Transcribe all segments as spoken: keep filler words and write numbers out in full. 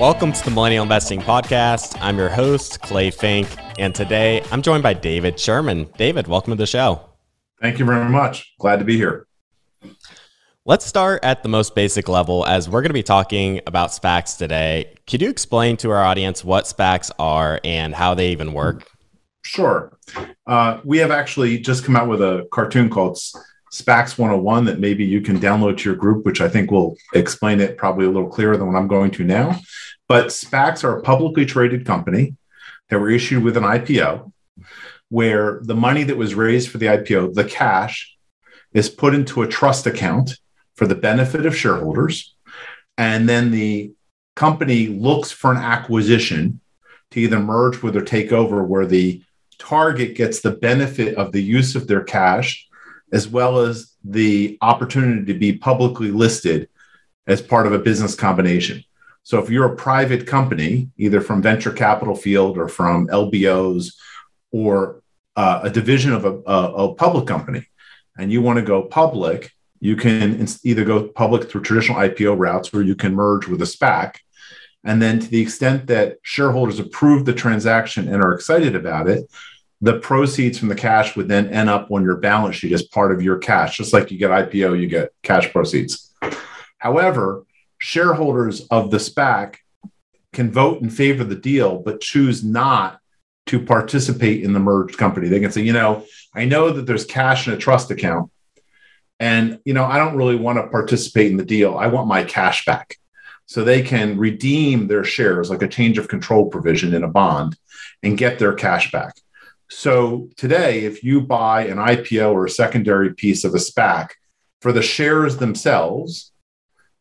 Welcome to the Millennial Investing Podcast. I'm your host, Clay Fink, and today I'm joined by David Sherman. David, welcome to the show. Thank you very much. Glad to be here. Let's start at the most basic level, as we're going to be talking about SPACs today. Could you explain to our audience what SPACs are and how they even work? Sure. Uh, we have actually just come out with a cartoon called SPACs one oh one that maybe you can download to your group, which I think will explain it probably a little clearer than what I'm going to now. But SPACs are a publicly traded company that were issued with an I P O, where the money that was raised for the I P O, the cash, is put into a trust account for the benefit of shareholders. And then the company looks for an acquisition to either merge with or take over, where the target gets the benefit of the use of their cash, as well as the opportunity to be publicly listed as part of a business combination. So if you're a private company, either from venture capital field or from L B Os or uh, a division of a, a, a public company, and you want to go public, you can either go public through traditional I P O routes, or you can merge with a SPAC. And then to the extent that shareholders approve the transaction and are excited about it, the proceeds from the cash would then end up on your balance sheet as part of your cash. Just like you get I P O, you get cash proceeds. However, shareholders of the SPAC can vote in favor of the deal, but choose not to participate in the merged company. They can say, you know, I know that there's cash in a trust account, and, you know, I don't really want to participate in the deal. I want my cash back. So they can redeem their shares, like a change of control provision in a bond, and get their cash back. So today, if you buy an I P O or a secondary piece of a SPAC, for the shares themselves,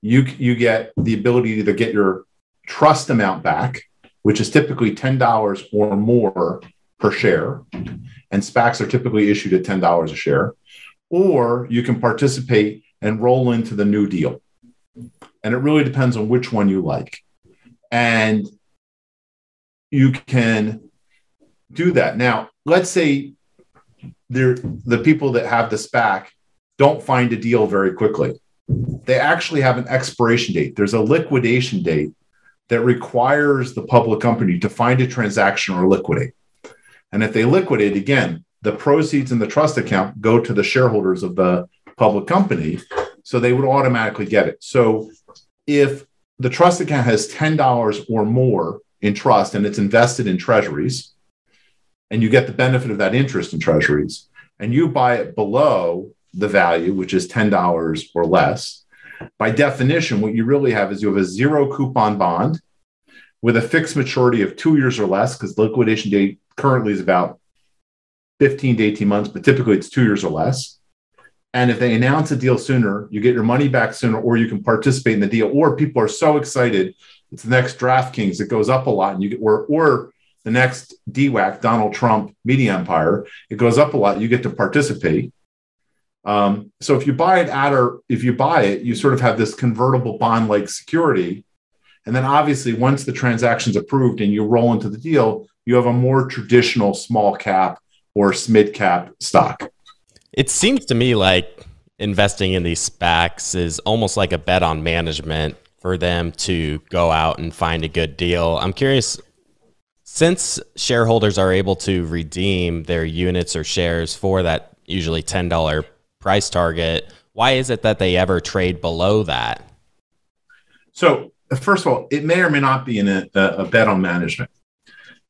you, you get the ability to either get your trust amount back, which is typically ten dollars or more per share, and SPACs are typically issued at ten dollars a share, or you can participate and roll into the new deal. And it really depends on which one you like. And you can do that. Now, let's say the people that have the SPAC don't find a deal very quickly. They actually have an expiration date. There's a liquidation date that requires the public company to find a transaction or liquidate. And if they liquidate, again, the proceeds in the trust account go to the shareholders of the public company, so they would automatically get it. So if the trust account has ten dollars or more in trust and it's invested in treasuries, and you get the benefit of that interest in treasuries, and you buy it below the value, which is ten dollars or less, by definition, what you really have is you have a zero coupon bond with a fixed maturity of two years or less, because liquidation date currently is about fifteen to eighteen months, but typically it's two years or less. And if they announce a deal sooner, you get your money back sooner, or you can participate in the deal, or people are so excited, it's the next DraftKings, it goes up a lot, and you get, or, or the next D WAC, Donald Trump media empire, it goes up a lot. You get to participate. Um, so if you buy it at, or if you buy it, you sort of have this convertible bond-like security. And then obviously, once the transaction's approved and you roll into the deal, you have a more traditional small cap or mid cap stock. It seems to me like investing in these SPACs is almost like a bet on management for them to go out and find a good deal. I'm curious. Since shareholders are able to redeem their units or shares for that usually ten dollar price target, why is it that they ever trade below that? So first of all, it may or may not be in a, a bet on management.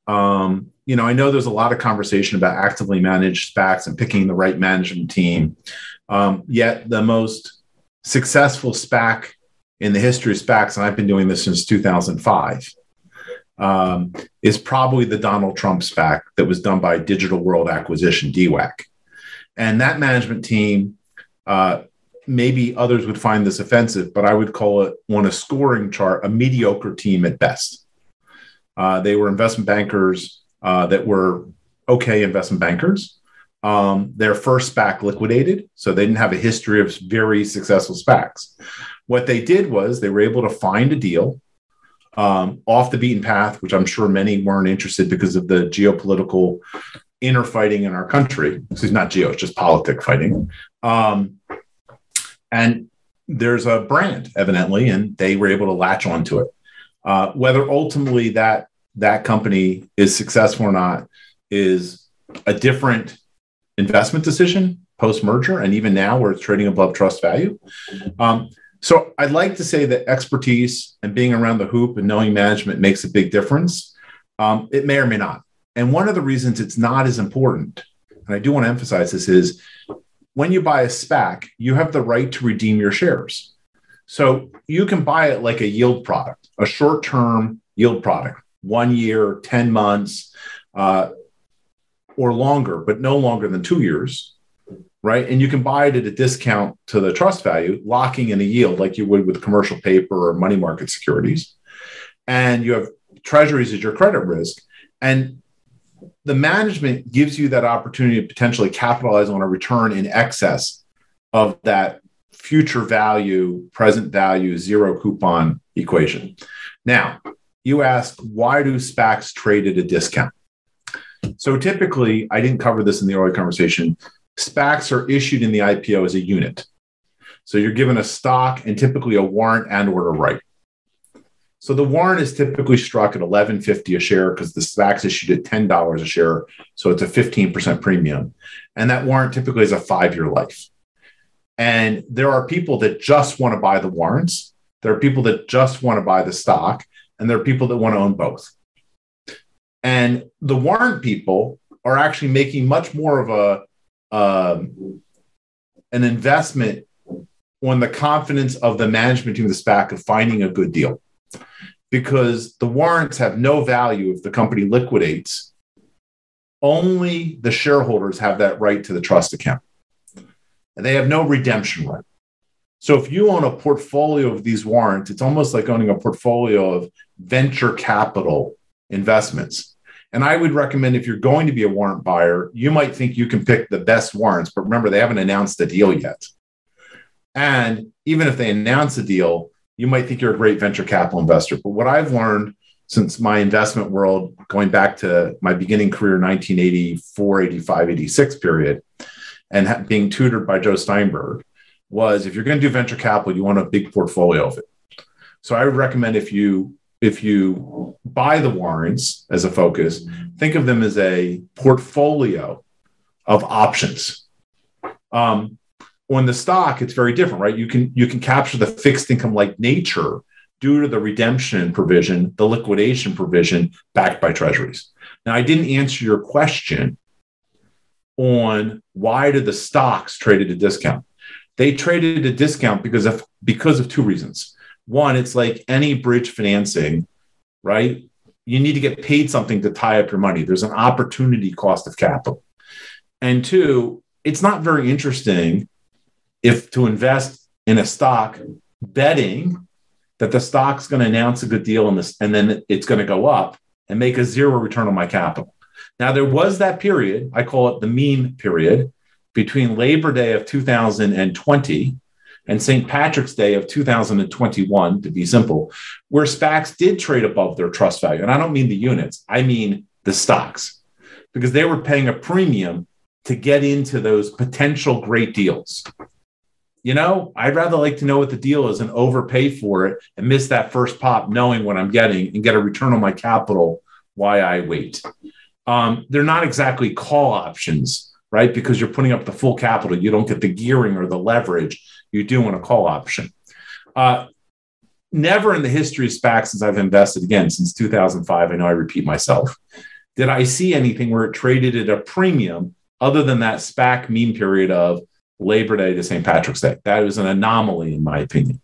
Um, you know, I know there's a lot of conversation about actively managed SPACs and picking the right management team. Um, yet the most successful SPAC in the history of SPACs, and I've been doing this since two thousand five, Um, is probably the Donald Trump SPAC that was done by Digital World Acquisition, D WAC. And that management team, uh, maybe others would find this offensive, but I would call it, on a scoring chart, a mediocre team at best. Uh, they were investment bankers uh, that were okay investment bankers. Um, their first SPAC liquidated, so they didn't have a history of very successful SPACs. What they did was they were able to find a deal Um, off the beaten path, which I'm sure many weren't interested because of the geopolitical inner fighting in our country. This is not geo, it's just politic fighting. Um, and there's a brand, evidently, and they were able to latch onto it. Uh, whether ultimately that that company is successful or not is a different investment decision post-merger, and even now where it's trading above trust value. Um, so I'd like to say that expertise and being around the hoop and knowing management makes a big difference. Um, it may or may not. And one of the reasons it's not as important, and I do want to emphasize this, is when you buy a SPAC, you have the right to redeem your shares. So you can buy it like a yield product, a short-term yield product, one year, ten months, uh, or longer, but no longer than two years, right? And you can buy it at a discount to the trust value, locking in a yield like you would with commercial paper or money market securities. And you have treasuries as your credit risk. And the management gives you that opportunity to potentially capitalize on a return in excess of that future value, present value, zero coupon equation. Now, you asked, why do SPACs trade at a discount? So typically, I didn't cover this in the early conversation, SPACs are issued in the I P O as a unit. So you're given a stock and typically a warrant and or a right. So the warrant is typically struck at eleven fifty a share because the SPAC's issued at ten dollars a share. So it's a fifteen percent premium. And that warrant typically is a five-year life. And there are people that just want to buy the warrants. There are people that just want to buy the stock. And there are people that want to own both. And the warrant people are actually making much more of a um, an investment on the confidence of the management team of the SPAC of finding a good deal, because the warrants have no value if the company liquidates. Only the shareholders have that right to the trust account, and they have no redemption right. So if you own a portfolio of these warrants, it's almost like owning a portfolio of venture capital investments. And I would recommend, if you're going to be a warrant buyer, you might think you can pick the best warrants, but remember, they haven't announced the deal yet. And even if they announce a deal, you might think you're a great venture capital investor. But what I've learned since my investment world, going back to my beginning career, nineteen eighty-four, eighty-five, eighty-six period, and being tutored by Joe Steinberg, was if you're going to do venture capital, you want a big portfolio of it. So I would recommend, if you If you buy the warrants as a focus, think of them as a portfolio of options. Um, on the stock, it's very different, right? You can you can capture the fixed income like nature due to the redemption provision, the liquidation provision backed by treasuries. Now, I didn't answer your question on why did the stocks trade at a discount. They traded at a discount because of because of two reasons. One, it's like any bridge financing, right? You need to get paid something to tie up your money. There's an opportunity cost of capital. And two, it's not very interesting if to invest in a stock betting that the stock's going to announce a good deal in this, and then it's going to go up and make a zero return on my capital. Now, there was that period, I call it the meme period, between Labor Day of two thousand twenty and Saint Patrick's Day of two thousand twenty-one, to be simple, where SPACs did trade above their trust value. And I don't mean the units, I mean the stocks, because they were paying a premium to get into those potential great deals. You know, I'd rather like to know what the deal is and overpay for it and miss that first pop knowing what I'm getting and get a return on my capital while I wait. Um, they're not exactly call options, right? Because you're putting up the full capital. You don't get the gearing or the leverage you do want a call option. Uh, never in the history of SPACs since I've invested, again, since two thousand five, I know I repeat myself, did I see anything where it traded at a premium other than that SPAC meme period of Labor Day to Saint Patrick's Day. That was an anomaly, in my opinion.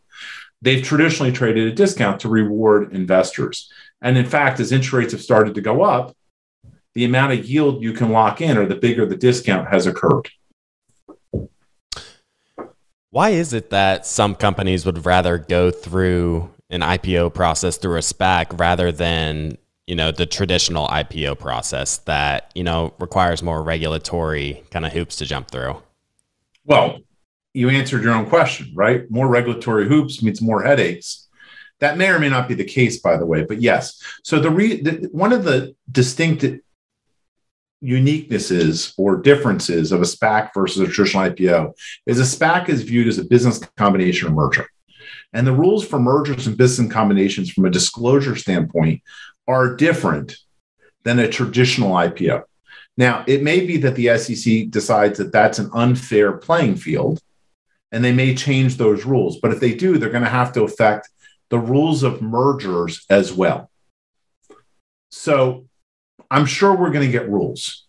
They've traditionally traded at a discount to reward investors. And in fact, as interest rates have started to go up, the amount of yield you can lock in, or the bigger the discount, has occurred. Why is it that some companies would rather go through an I P O process through a SPAC rather than, you know, the traditional I P O process that, you know, requires more regulatory kind of hoops to jump through? Well, you answered your own question, right? More regulatory hoops means more headaches. That may or may not be the case, by the way, but yes. So the, re- the one of the distinct uniquenesses or differences of a SPAC versus a traditional I P O is a SPAC is viewed as a business combination or merger. And the rules for mergers and business combinations from a disclosure standpoint are different than a traditional I P O. Now, it may be that the S E C decides that that's an unfair playing field, and they may change those rules. But if they do, they're going to have to affect the rules of mergers as well. So I'm sure we're going to get rules.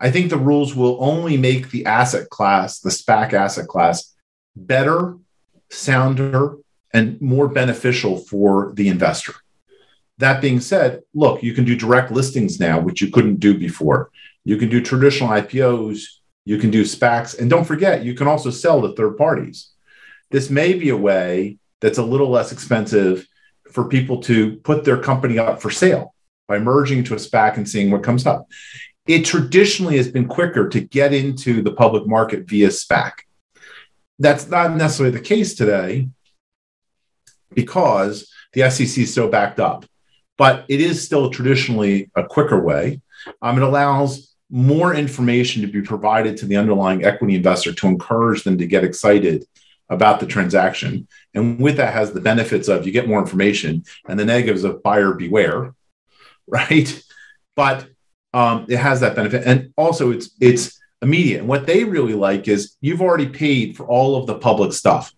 I think the rules will only make the asset class, the SPAC asset class, better, sounder, and more beneficial for the investor. That being said, look, you can do direct listings now, which you couldn't do before. You can do traditional I P Os. You can do SPACs. And don't forget, you can also sell to third parties. This may be a way that's a little less expensive for people to put their company up for sale by merging to a SPAC and seeing what comes up. It traditionally has been quicker to get into the public market via SPAC. That's not necessarily the case today because the S E C is so backed up. But it is still traditionally a quicker way. Um, it allows more information to be provided to the underlying equity investor to encourage them to get excited about the transaction. And with that has the benefits of you get more information and the negatives of buyer beware, right? But um, it has that benefit. And also it's, it's immediate. And what they really like is you've already paid for all of the public stuff,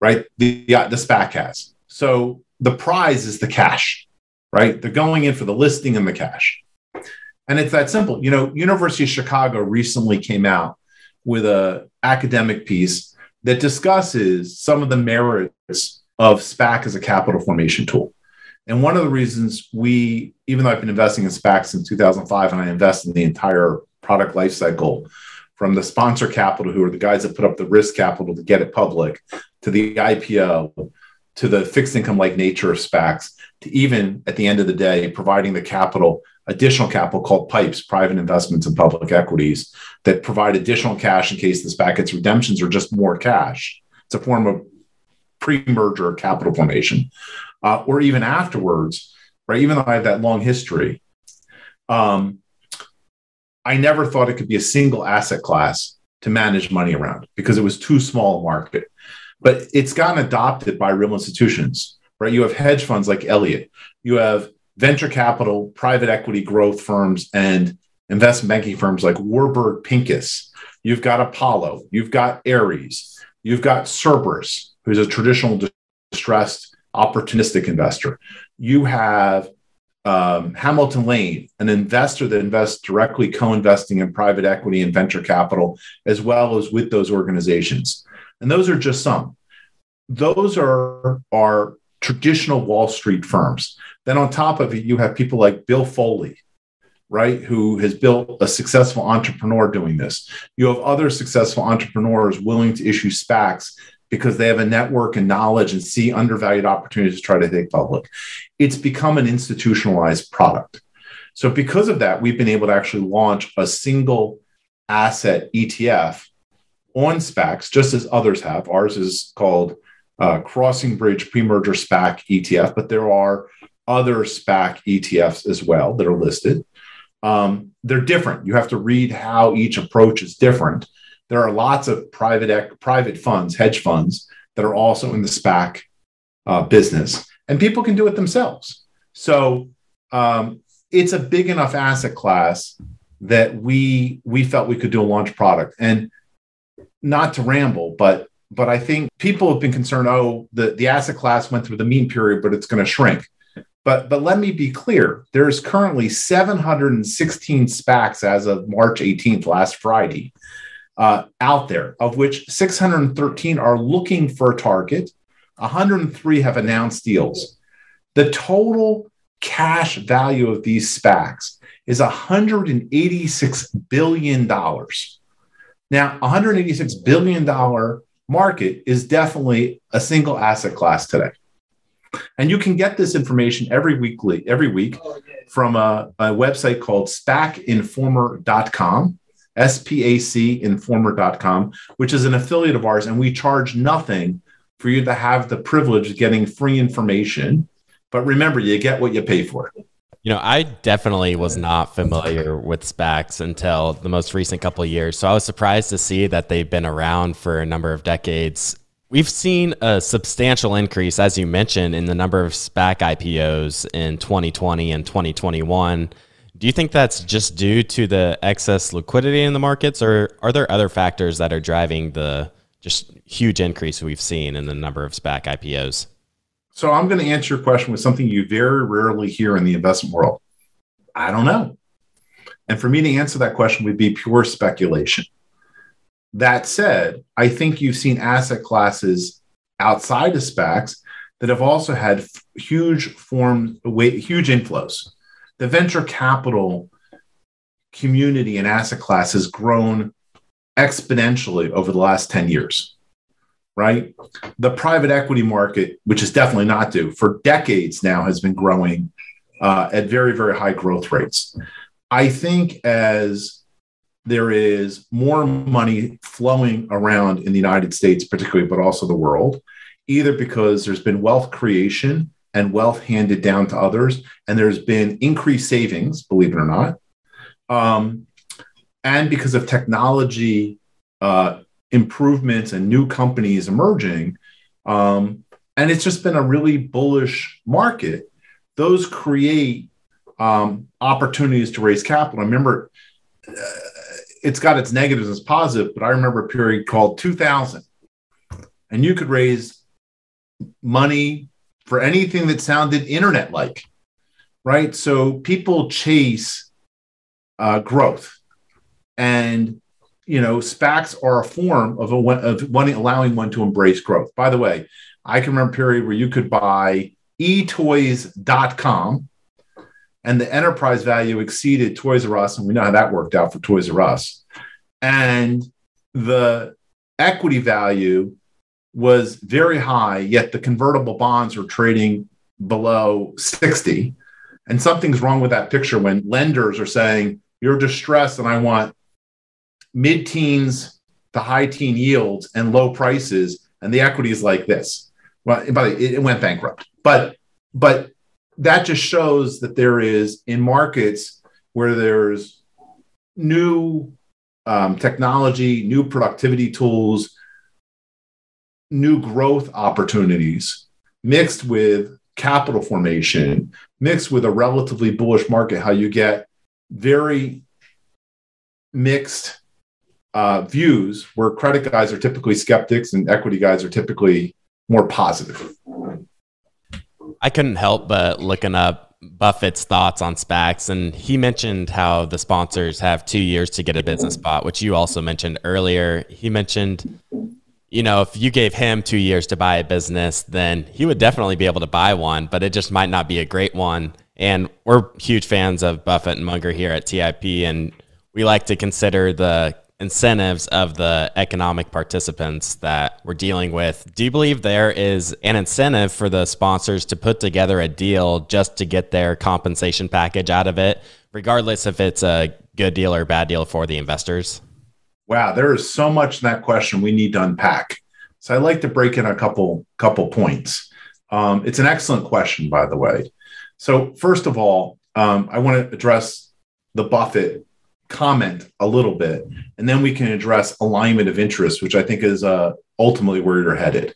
right? The, the, the SPAC has. So the prize is the cash, right? They're going in for the listing and the cash. And it's that simple. You know, University of Chicago recently came out with an academic piece that discusses some of the merits of SPAC as a capital formation tool. And one of the reasons we, even though I've been investing in SPACs since two thousand five, and I invest in the entire product lifecycle, from the sponsor capital, who are the guys that put up the risk capital to get it public, to the I P O, to the fixed income-like nature of SPACs, to even, at the end of the day, providing the capital, additional capital called PIPEs, private investments in public equities, that provide additional cash in case the SPAC gets redemptions or just more cash. It's a form of pre-merger capital formation. Uh, or even afterwards, right? Even though I have that long history, um, I never thought it could be a single asset class to manage money around because it was too small a market. But it's gotten adopted by real institutions, right? You have hedge funds like Elliott. You have venture capital, private equity growth firms, and investment banking firms like Warburg Pincus. You've got Apollo. You've got Aries. You've got Cerberus, who's a traditional distressed opportunistic investor. You have um, Hamilton Lane, an investor that invests directly co-investing in private equity and venture capital, as well as with those organizations. And those are just some. Those are our traditional Wall Street firms. Then on top of it, you have people like Bill Foley, right, who has built a successful entrepreneur doing this. You have other successful entrepreneurs willing to issue SPACs because they have a network and knowledge and see undervalued opportunities to try to take public. It's become an institutionalized product. So because of that, we've been able to actually launch a single asset E T F on SPACs, just as others have. Ours is called uh, Crossing Bridge Pre-Merger SPAC E T F, but there are other SPAC E T Fs as well that are listed. Um, they're different. You have to read how each approach is different. There are lots of private ec- private funds, hedge funds, that are also in the SPAC uh, business, and people can do it themselves. So um, it's a big enough asset class that we we felt we could do a launch product. And not to ramble, but but I think people have been concerned, oh, the, the asset class went through the mean period, but it's going to shrink. But but let me be clear. There's currently seven hundred sixteen SPACs as of March eighteenth, last Friday, Uh, out there, of which six hundred thirteen are looking for a target. one hundred three have announced deals. The total cash value of these SPACs is one hundred eighty-six billion dollars. Now, one hundred eighty-six billion dollars market is definitely a single asset class today. And you can get this information every weekly, every week from a, a website called SPAC informer dot com. S P A C informer dot com, which is an affiliate of ours, and we charge nothing for you to have the privilege of getting free information. But remember, you get what you pay for. You know, I definitely was not familiar with SPACs until the most recent couple of years. So I was surprised to see that they've been around for a number of decades We've seen a substantial increase, as you mentioned, in the number of SPAC I P Os in twenty twenty and twenty twenty-one. Do you think that's just due to the excess liquidity in the markets, or are there other factors that are driving the just huge increase we've seen in the number of SPAC I P Os? So I'm going to answer your question with something you very rarely hear in the investment world. I don't know. And for me to answer that question would be pure speculation. That said, I think you've seen asset classes outside of SPACs that have also had huge form, huge inflows. The venture capital community and asset class has grown exponentially over the last ten years, right? The private equity market, which is definitely not due, for decades now has been growing uh, at very, very high growth rates. I think as there is more money flowing around in the United States, particularly, but also the world, either because there's been wealth creation and wealth handed down to others, and there's been increased savings, believe it or not, um, and because of technology uh, improvements and new companies emerging, um, and it's just been a really bullish market. Those create um, opportunities to raise capital. I remember uh, it's got its negatives as positive, but I remember a period called two thousand, and you could raise money for anything that sounded internet-like, right? So people chase uh, growth. And, you know, SPACs are a form of, a, of one, allowing one to embrace growth. By the way, I can remember a period where you could buy e toys dot com and the enterprise value exceeded Toys R Us. And we know how that worked out for Toys R Us. And the equity value was very high, yet the convertible bonds were trading below sixty. And something's wrong with that picture when lenders are saying, you're distressed and I want mid-teens to high-teen yields and low prices, and the equity is like this. Well, by the way, it went bankrupt. But, but that just shows that there is, in markets where there's new um, technology, new productivity tools, new growth opportunities mixed with capital formation, mixed with a relatively bullish market, how you get very mixed uh, views where credit guys are typically skeptics and equity guys are typically more positive. I couldn't help but looking up Buffett's thoughts on SPACs, and he mentioned how the sponsors have two years to get a business spot, which you also mentioned earlier. He mentioned, you know, if you gave him two years to buy a business, then he would definitely be able to buy one, but it just might not be a great one. And we're huge fans of Buffett and Munger here at T I P, and we like to consider the incentives of the economic participants that we're dealing with. Do you believe there is an incentive for the sponsors to put together a deal just to get their compensation package out of it, regardless if it's a good deal or bad deal for the investors? Wow, there is so much in that question we need to unpack. So I'd like to break in a couple, couple points. Um, it's an excellent question, by the way. So first of all, um, I want to address the Buffett comment a little bit, and then we can address alignment of interest, which I think is uh, ultimately where you're headed.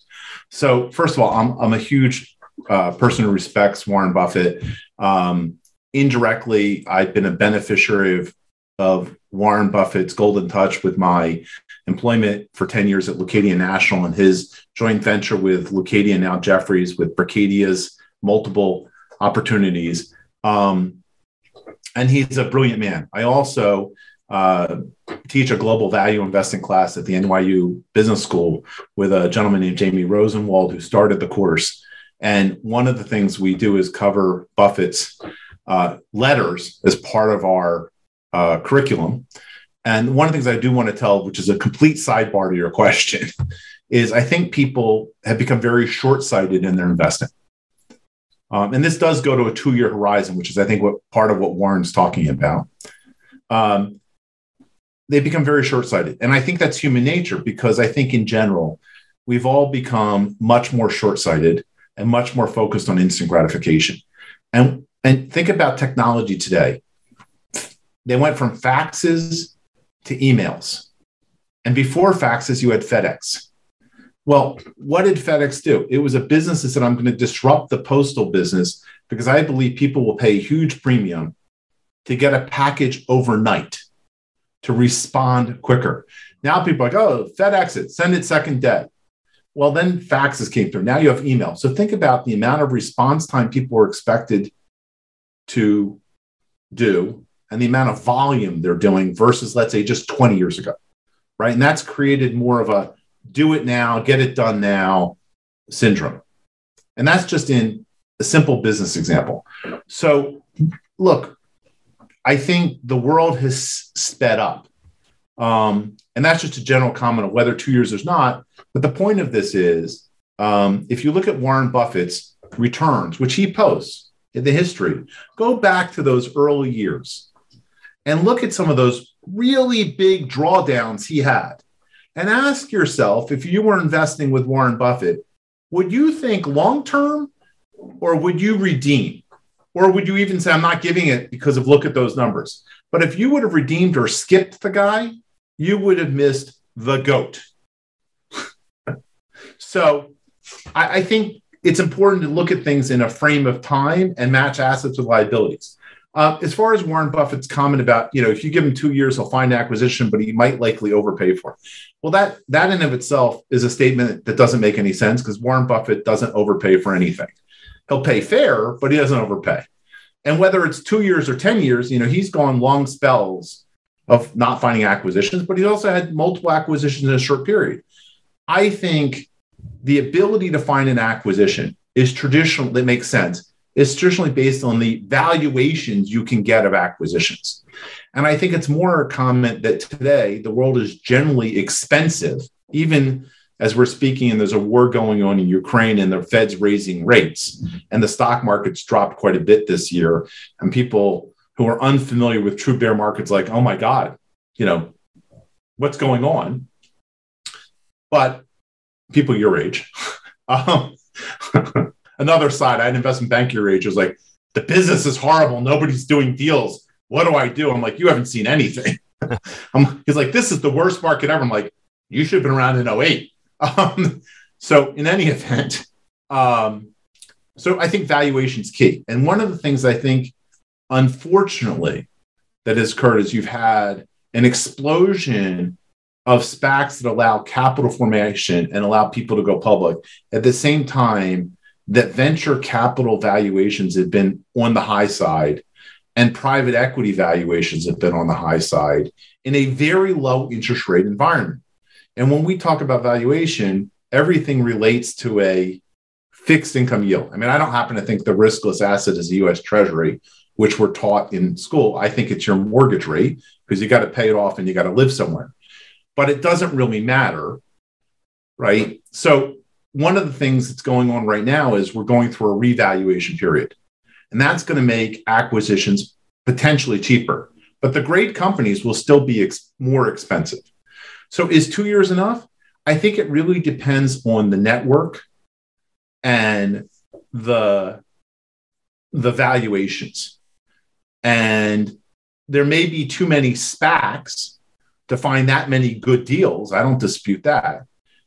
So first of all, I'm, I'm a huge uh, person who respects Warren Buffett. Um, indirectly, I've been a beneficiary of of Warren Buffett's golden touch with my employment for ten years at Leucadia National and his joint venture with Leucadia, now Jefferies, with Bricadia's multiple opportunities. Um, and he's a brilliant man. I also uh, teach a global value investing class at the N Y U Business School with a gentleman named Jamie Rosenwald, who started the course. And one of the things we do is cover Buffett's uh, letters as part of our Uh, curriculum. And one of the things I do want to tell, which is a complete sidebar to your question, is I think people have become very short-sighted in their investing. Um, and this does go to a two-year horizon, which is, I think, what part of what Warren's talking about. Um, they become very short-sighted. And I think that's human nature, because I think in general, we've all become much more short-sighted and much more focused on instant gratification. And, and think about technology today. They went from faxes to emails. And before faxes, you had FedEx. Well, what did FedEx do? It was a business that said, I'm going to disrupt the postal business because I believe people will pay a huge premium to get a package overnight, to respond quicker. Now people are like, oh, FedEx it, send it second day. Well, then faxes came through. Now you have email. So think about the amount of response time people are expected to do and the amount of volume they're doing versus, let's say, just twenty years ago, right? And that's created more of a do it now, get it done now syndrome. And that's just in a simple business example. So look, I think the world has sped up. Um, and that's just a general comment of whether two years there's not. But the point of this is, um, if you look at Warren Buffett's returns, which he posts in the history, go back to those early years and look at some of those really big drawdowns he had. And ask yourself, if you were investing with Warren Buffett, would you think long-term, or would you redeem? Or would you even say, I'm not giving it because of look at those numbers? But if you would have redeemed or skipped the guy, you would have missed the goat. So I, I think it's important to look at things in a frame of time and match assets with liabilities. Uh, as far as Warren Buffett's comment about, you know, if you give him two years, he'll find acquisition, but he might likely overpay for it. Well, that that in and of itself is a statement that doesn't make any sense because Warren Buffett doesn't overpay for anything. He'll pay fair, but he doesn't overpay. And whether it's two years or ten years, you know, he's gone long spells of not finding acquisitions, but he also had multiple acquisitions in a short period. I think the ability to find an acquisition is traditional, that makes sense. It's traditionally based on the valuations you can get of acquisitions. And I think it's more a comment that today the world is generally expensive, even as we're speaking and there's a war going on in Ukraine and the Fed's raising rates and the stock market's dropped quite a bit this year. And people who are unfamiliar with true bear markets like, oh my God, you know, what's going on? But people your age, um, another side, I had an investment bank your age was like, the business is horrible. Nobody's doing deals. What do I do? I'm like, you haven't seen anything. I'm, he's like, this is the worst market ever. I'm like, you should have been around in oh eight. Um, so in any event, um, so I think valuation is key. And one of the things I think, unfortunately, that has occurred is you've had an explosion of SPACs that allow capital formation and allow people to go public at the same time that venture capital valuations have been on the high side and private equity valuations have been on the high side in a very low interest rate environment. And when we talk about valuation, everything relates to a fixed income yield. I mean, I don't happen to think the riskless asset is the U S Treasury, which we're taught in school. I think it's your mortgage rate because you got to pay it off and you got to live somewhere. But it doesn't really matter, right? So one of the things that's going on right now is we're going through a revaluation period. And that's going to make acquisitions potentially cheaper. But the great companies will still be ex- more expensive. So is two years enough? I think it really depends on the network and the, the valuations. And there may be too many SPACs to find that many good deals. I don't dispute that.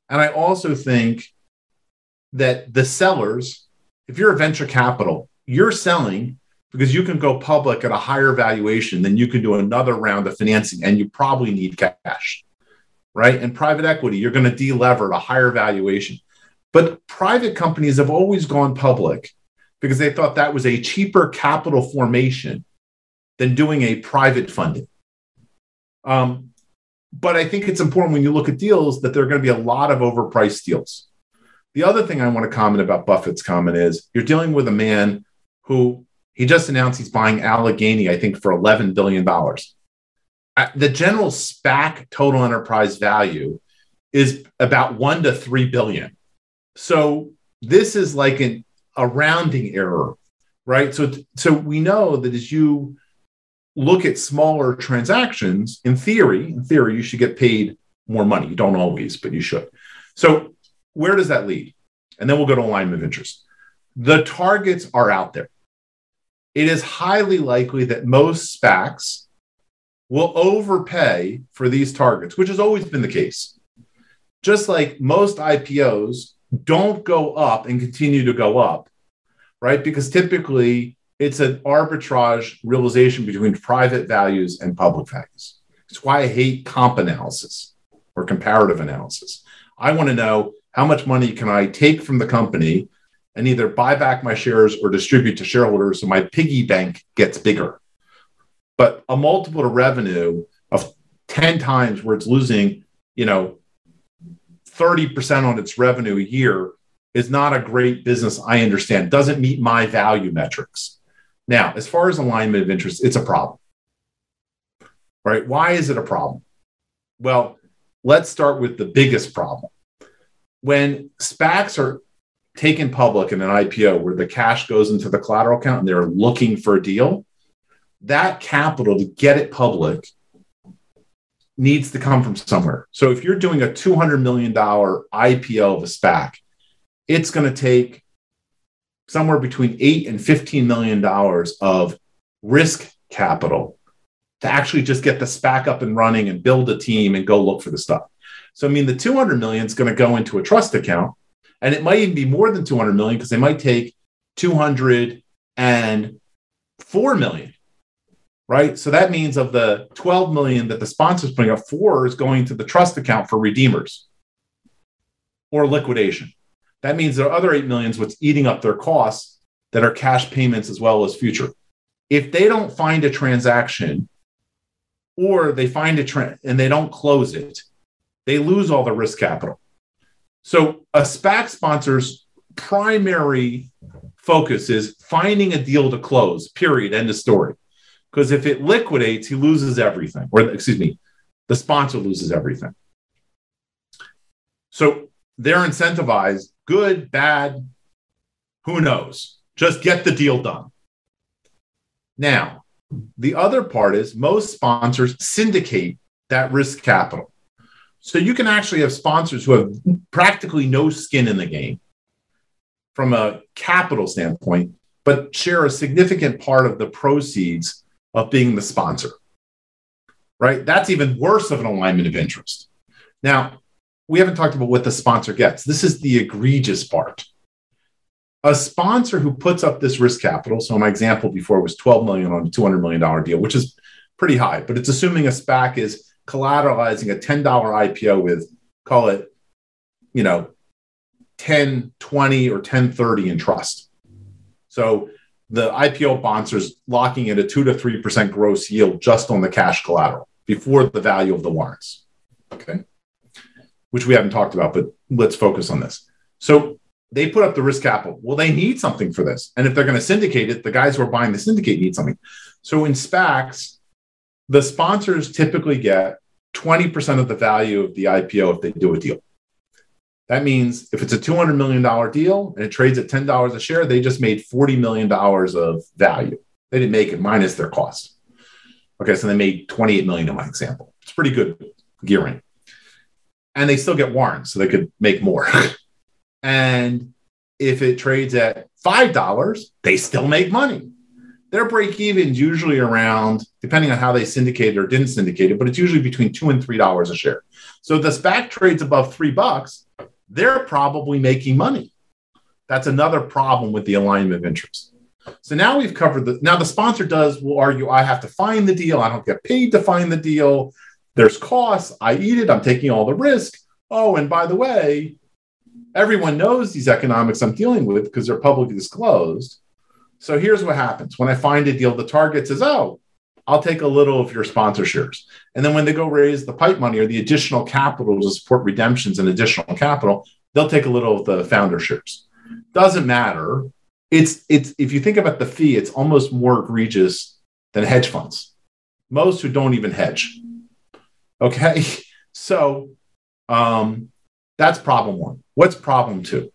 And I also think that the sellers, if you're a venture capital, you're selling because you can go public at a higher valuation than you can do another round of financing, and you probably need cash, right? And private equity, you're going to delever at a higher valuation. But private companies have always gone public because they thought that was a cheaper capital formation than doing a private funding. Um, but I think it's important when you look at deals that there are going to be a lot of overpriced deals. The other thing I want to comment about Buffett's comment is you're dealing with a man who he just announced he's buying Allegheny, I think, for eleven billion dollars. The general SPAC total enterprise value is about one to three billion dollars. So this is like an, a rounding error, right? So, so we know that as you look at smaller transactions, in theory, in theory, you should get paid more money. You don't always, but you should. So where does that lead? And then we'll go to alignment of interest. The targets are out there. It is highly likely that most SPACs will overpay for these targets, which has always been the case. just like most I P Os don't go up and continue to go up, right? Because typically it's an arbitrage realization between private values and public values. It's why I hate comp analysis or comparative analysis. I want to know how much money can I take from the company and either buy back my shares or distribute to shareholders so my piggy bank gets bigger. But a multiple to revenue of ten times where it's losing, you know, thirty percent on its revenue a year is not a great business, I understand. Doesn't meet my value metrics. Now, as far as alignment of interest, it's a problem, right? Why is it a problem? Well, let's start with the biggest problem. When SPACs are taken public in an I P O where the cash goes into the collateral account and they're looking for a deal, that capital to get it public needs to come from somewhere. So if you're doing a two hundred million dollars I P O of a SPAC, it's going to take somewhere between eight and fifteen million dollars of risk capital to actually just get the SPAC up and running and build a team and go look for the stuff. So, I mean, the two hundred million dollars is going to go into a trust account, and it might even be more than two hundred million dollars because they might take two hundred four million dollars, right? So that means of the twelve million dollars that the sponsor is putting up, four is going to the trust account for redeemers or liquidation. That means there are other eight million dollars what's eating up their costs that are cash payments as well as future. If they don't find a transaction or they find a trend and they don't close it, they lose all the risk capital. So a SPAC sponsor's primary focus is finding a deal to close, period, end of story. Because if it liquidates, he loses everything. Or excuse me, the sponsor loses everything. So they're incentivized, good, bad, who knows? Just get the deal done. Now, the other part is most sponsors syndicate that risk capital. So you can actually have sponsors who have practically no skin in the game from a capital standpoint, but share a significant part of the proceeds of being the sponsor, right? That's even worse of an alignment of interest. Now, we haven't talked about what the sponsor gets. This is the egregious part. A sponsor who puts up this risk capital, so my example before was twelve million dollars on a two hundred million dollars deal, which is pretty high, but it's assuming a SPAC is collateralizing a ten dollar I P O with, call it, you know, ten twenty or ten thirty in trust. So the I P O sponsors locking in a two to three percent gross yield just on the cash collateral before the value of the warrants, okay? Which we haven't talked about, but let's focus on this. So they put up the risk capital. Well, they need something for this. And if they're going to syndicate it, the guys who are buying the syndicate need something. So in SPACs, the sponsors typically get twenty percent of the value of the I P O if they do a deal. That means if it's a two hundred million dollars deal and it trades at ten dollars a share, they just made forty million dollars of value. They didn't make it minus their cost. Okay, so they made twenty-eight million dollars in my example. It's pretty good gearing. And they still get warrants, so they could make more. And if it trades at five dollars, they still make money. Their break-even is usually around, depending on how they syndicated or didn't syndicate it, but it's usually between two dollars and three dollars a share. So if the SPAC trades above three bucks, they're probably making money. That's another problem with the alignment of interest. So now we've covered the, now the sponsor does, will argue, I have to find the deal. I don't get paid to find the deal. There's costs. I eat it. I'm taking all the risk. Oh, and by the way, everyone knows these economics I'm dealing with because they're publicly disclosed. So here's what happens. When I find a deal, the target says, oh, I'll take a little of your sponsor shares. And then when they go raise the pipe money or the additional capital to support redemptions and additional capital, they'll take a little of the founder shares. Doesn't matter. It's, it's, if you think about the fee, it's almost more egregious than hedge funds. Most who don't even hedge. Okay. So um, that's problem one. What's problem two?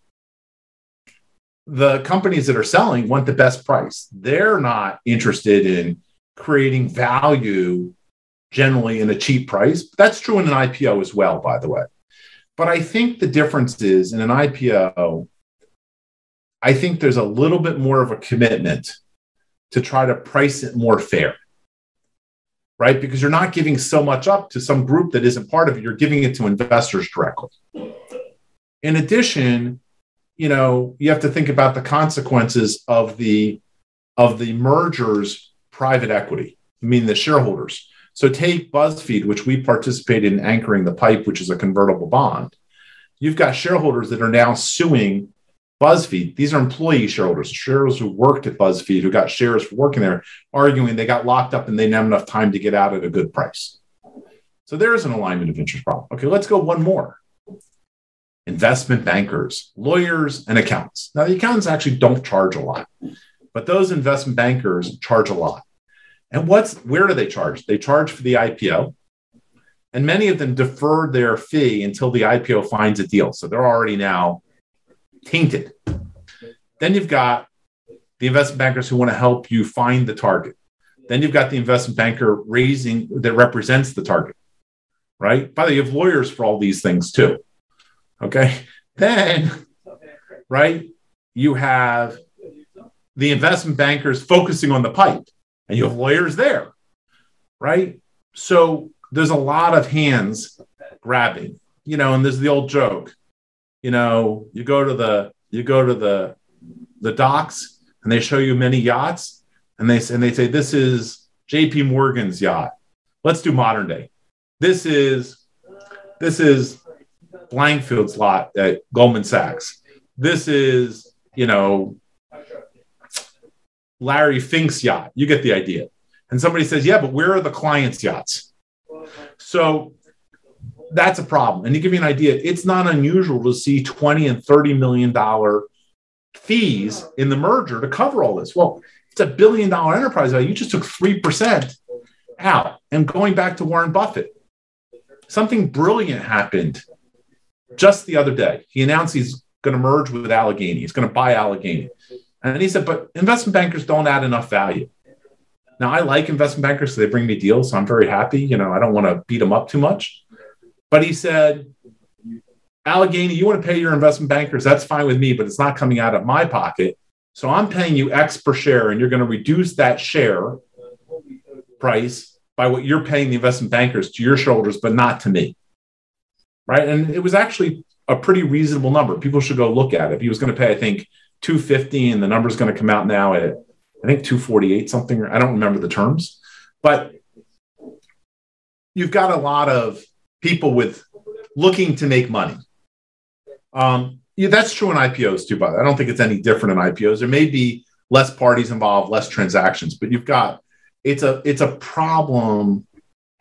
The companies that are selling want the best price. They're not interested in creating value generally in a cheap price. That's true in an I P O as well, by the way. But I think the difference is in an I P O, I think there's a little bit more of a commitment to try to price it more fair, right? Because you're not giving so much up to some group that isn't part of it. You're giving it to investors directly. In addition, you know, you have to think about the consequences of the, of the merger's private equity, I mean the shareholders. So take BuzzFeed, which we participated in anchoring the PIPE, which is a convertible bond. You've got shareholders that are now suing BuzzFeed. These are employee shareholders, shareholders who worked at BuzzFeed, who got shares for working there, arguing they got locked up and they didn't have enough time to get out at a good price. So there is an alignment of interest problem. Okay, let's go one more. Investment bankers, lawyers, and accountants. Now, the accountants actually don't charge a lot, but those investment bankers charge a lot. And what's where do they charge? They charge for the I P O. And many of them defer their fee until the I P O finds a deal. So they're already now tainted. Then you've got the investment bankers who want to help you find the target. Then you've got the investment banker raising that represents the target, right? By the way, you have lawyers for all these things too, okay? Then, right, you have the investment bankers focusing on the pipe, and you have lawyers there, right? So there's a lot of hands grabbing, you know, and there's the old joke, you know, you go to the, you go to the, the docks and they show you many yachts and they say, and they say, this is J P Morgan's yacht. Let's do modern day. This is, this is Blankfield's lot at Goldman Sachs. This is, you know, Larry Fink's yacht. You get the idea. And somebody says, yeah, but where are the clients' yachts? So that's a problem. And to give you an idea, it's not unusual to see twenty and thirty million dollar fees in the merger to cover all this. Well, it's a billion dollar enterprise value. You just took three percent out. And going back to Warren Buffett, something brilliant happened just the other day. He announced he's going to merge with Allegheny. He's going to buy Allegheny. And he said, but investment bankers don't add enough value. Now, I like investment bankers, so they bring me deals, so I'm very happy. You know, I don't want to beat them up too much. But he said, Allegheny, you want to pay your investment bankers, that's fine with me, but it's not coming out of my pocket. So I'm paying you X per share, and you're going to reduce that share price by what you're paying the investment bankers to your shareholders, but not to me, right? And it was actually a pretty reasonable number. People should go look at it. If he was going to pay, I think, two hundred fifty dollars, and the number's going to come out now at I think two forty-eight something, I don't remember the terms, but you've got a lot of people with looking to make money. Um, yeah, that's true in I P Os too, by the way. I don't think it's any different in I P Os. There may be less parties involved, less transactions, but you've got, it's a, it's a problem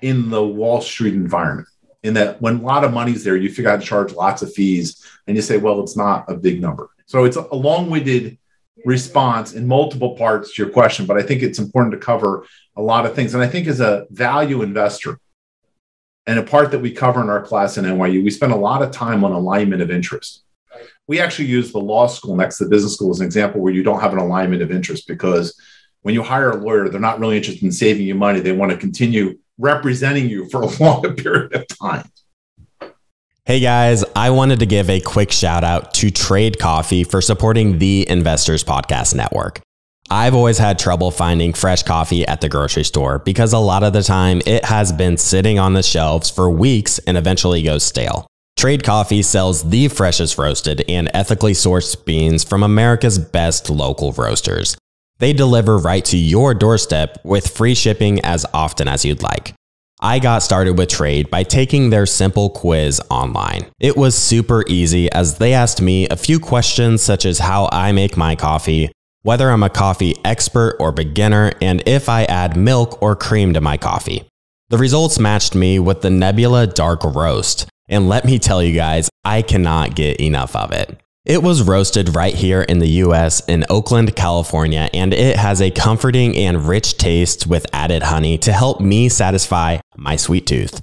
in the Wall Street environment in that when a lot of money's there, you figure out to charge lots of fees and you say, well, it's not a big number. So it's a long-winded response in multiple parts to your question, but I think it's important to cover a lot of things. And I think as a value investor and a part that we cover in our class in N Y U, we spend a lot of time on alignment of interest. We actually use the law school next to the business school as an example where you don't have an alignment of interest because when you hire a lawyer, they're not really interested in saving you money. They want to continue representing you for a long period of time. Hey guys, I wanted to give a quick shout out to Trade Coffee for supporting the Investors Podcast Network. I've always had trouble finding fresh coffee at the grocery store because a lot of the time it has been sitting on the shelves for weeks and eventually goes stale. Trade Coffee sells the freshest roasted and ethically sourced beans from America's best local roasters. They deliver right to your doorstep with free shipping as often as you'd like. I got started with Trade by taking their simple quiz online. It was super easy as they asked me a few questions such as how I make my coffee, whether I'm a coffee expert or beginner, and if I add milk or cream to my coffee. The results matched me with the Nebula Dark Roast, and let me tell you guys, I cannot get enough of it. It was roasted right here in the U S in Oakland, California, and it has a comforting and rich taste with added honey to help me satisfy my sweet tooth.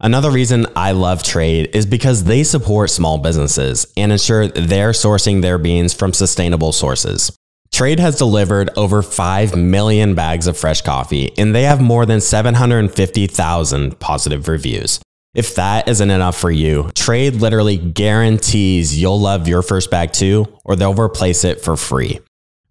Another reason I love Trade is because they support small businesses and ensure they're sourcing their beans from sustainable sources. Trade has delivered over five million bags of fresh coffee, and they have more than seven hundred fifty thousand positive reviews. If that isn't enough for you, Trade literally guarantees you'll love your first bag too, or they'll replace it for free.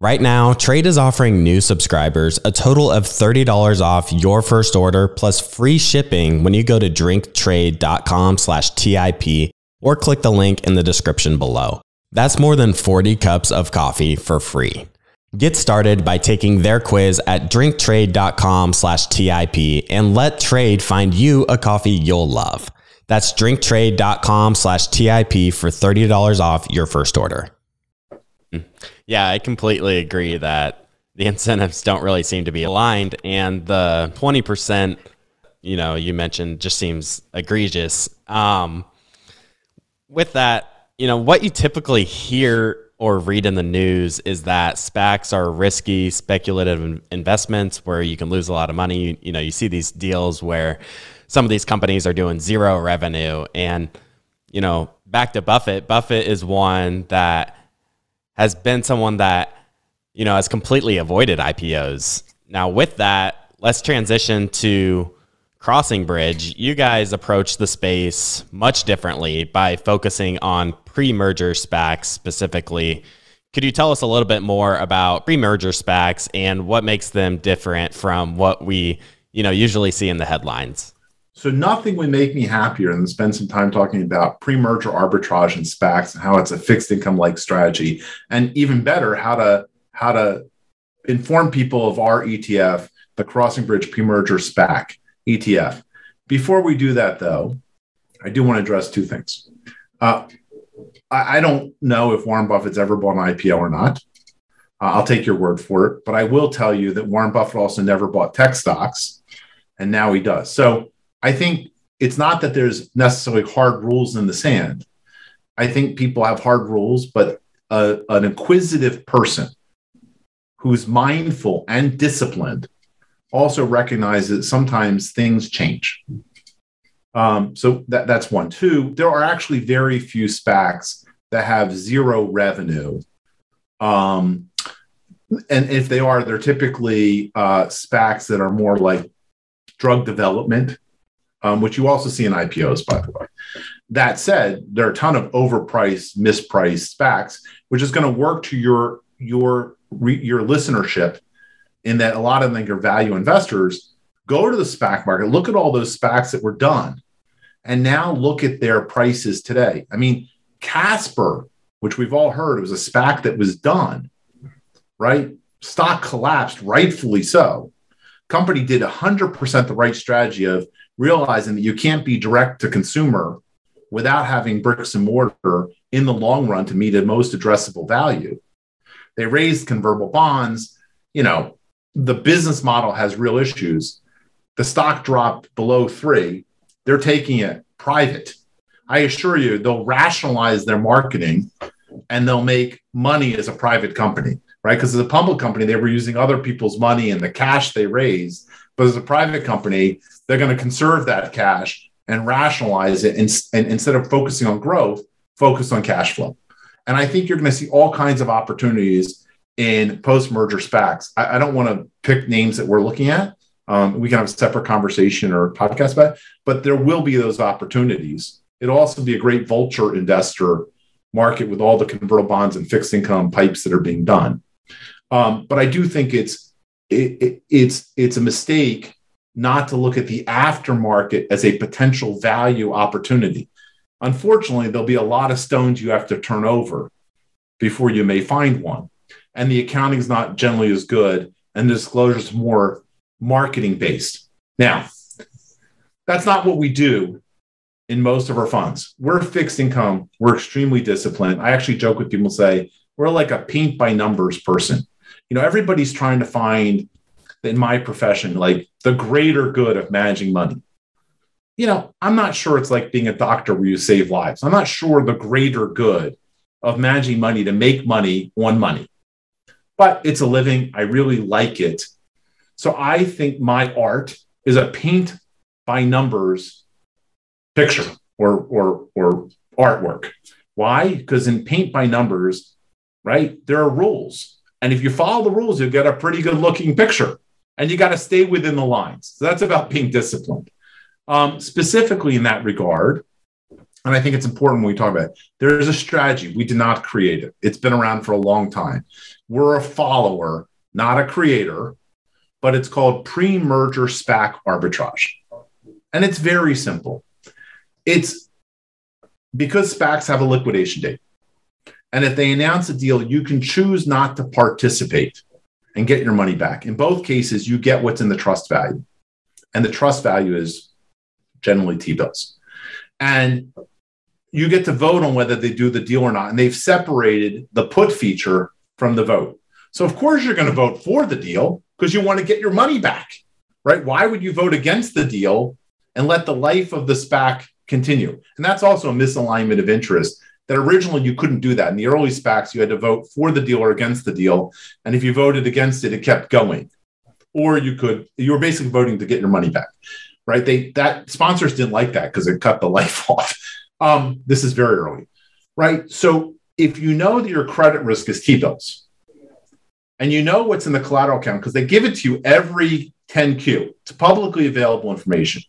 Right now, Trade is offering new subscribers a total of thirty dollars off your first order plus free shipping when you go to drink trade dot com slash T I P or click the link in the description below. That's more than forty cups of coffee for free. Get started by taking their quiz at drink trade dot com slash T I P and let Trade find you a coffee you'll love. That's drink trade dot com slash T I P for thirty dollars off your first order. Yeah, I completely agree that the incentives don't really seem to be aligned, and the twenty percent, you know, you mentioned just seems egregious. Um, with that, you know, what you typically hear or read in the news is that SPACs are risky, speculative investments where you can lose a lot of money. You, you know, you see these deals where some of these companies are doing zero revenue, and, you know, back to Buffett, Buffett is one that has been someone that, you know, has completely avoided I P Os. Now with that, let's transition to Crossing Bridge. You guys approach the space much differently by focusing on pre-merger SPACs specifically. Could you tell us a little bit more about pre-merger SPACs and what makes them different from what we, you know, usually see in the headlines? So nothing would make me happier than spend some time talking about pre-merger arbitrage and SPACs and how it's a fixed income-like strategy, and even better, how to how to inform people of our E T F, the Crossing Bridge Pre-Merger SPAC E T F. Before we do that, though, I do want to address two things. Uh, I, I don't know if Warren Buffett's ever bought an I P O or not. Uh, I'll take your word for it, but I will tell you that Warren Buffett also never bought tech stocks, and now he does. So I think it's not that there's necessarily hard rules in the sand. I think people have hard rules, but a, an inquisitive person who's mindful and disciplined also recognizes that sometimes things change. Um, so that, that's one. Two, there are actually very few SPACs that have zero revenue. Um, and if they are, they're typically uh, SPACs that are more like drug development, Um, which you also see in I P Os, by the way. That said, there are a ton of overpriced, mispriced SPACs, which is going to work to your, your, your listenership in that a lot of them are value investors. Go to the SPAC market, look at all those SPACs that were done, and now look at their prices today. I mean, Casper, which we've all heard, it was a SPAC that was done, right? Stock collapsed, rightfully so. Company did one hundred percent the right strategy of realizing that you can't be direct to consumer without having bricks and mortar in the long run to meet a most addressable value. They raised convertible bonds. You know, the business model has real issues. The stock dropped below three. They're taking it private. I assure you, they'll rationalize their marketing and they'll make money as a private company, right? Because as a public company, they were using other people's money and the cash they raised. But as a private company, they're going to conserve that cash and rationalize it, and, and instead of focusing on growth, focus on cash flow. And I think you're going to see all kinds of opportunities in post-merger SPACs. I, I don't want to pick names that we're looking at. Um, we can have a separate conversation or podcast about it, but there will be those opportunities. It'll also be a great vulture investor market with all the convertible bonds and fixed income pipes that are being done. Um, but I do think it's It, it, it's it's a mistake not to look at the aftermarket as a potential value opportunity. Unfortunately, there'll be a lot of stones you have to turn over before you may find one. And the accounting is not generally as good, and the disclosure is more marketing based. Now, that's not what we do in most of our funds. We're fixed income. We're extremely disciplined. I actually joke with people and say, we're like a paint by numbers person. You know, everybody's trying to find, in my profession, like the greater good of managing money. You know, I'm not sure it's like being a doctor where you save lives. I'm not sure the greater good of managing money to make money on money. But it's a living. I really like it. So I think my art is a paint by numbers picture or, or, or artwork. Why? Because in paint by numbers, right, there are rules. And if you follow the rules, you'll get a pretty good looking picture, and you got to stay within the lines. So that's about being disciplined. Um, specifically in that regard, And I think it's important when we talk about it. There is a strategy. We did not create it. It's been around for a long time. We're a follower, not a creator, but it's called pre-merger SPAC arbitrage. And it's very simple. It's because SPACs have a liquidation date. And if they announce a deal, you can choose not to participate and get your money back. In both cases, you get what's in the trust value. And the trust value is generally T-bills. And you get to vote on whether they do the deal or not. And they've separated the put feature from the vote. So, of course, you're going to vote for the deal because you want to get your money back, right? Why would you vote against the deal and let the life of the SPAC continue? And that's also a misalignment of interest that originally you couldn't do that. In the early SPACs, you had to vote for the deal or against the deal. And if you voted against it, it kept going. Or you could, you were basically voting to get your money back, right? They, that sponsors didn't like that because it cut the life off. Um, this is very early, right? So if you know that your credit risk is T-bills and you know what's in the collateral account, because they give it to you every ten Q, it's publicly available information.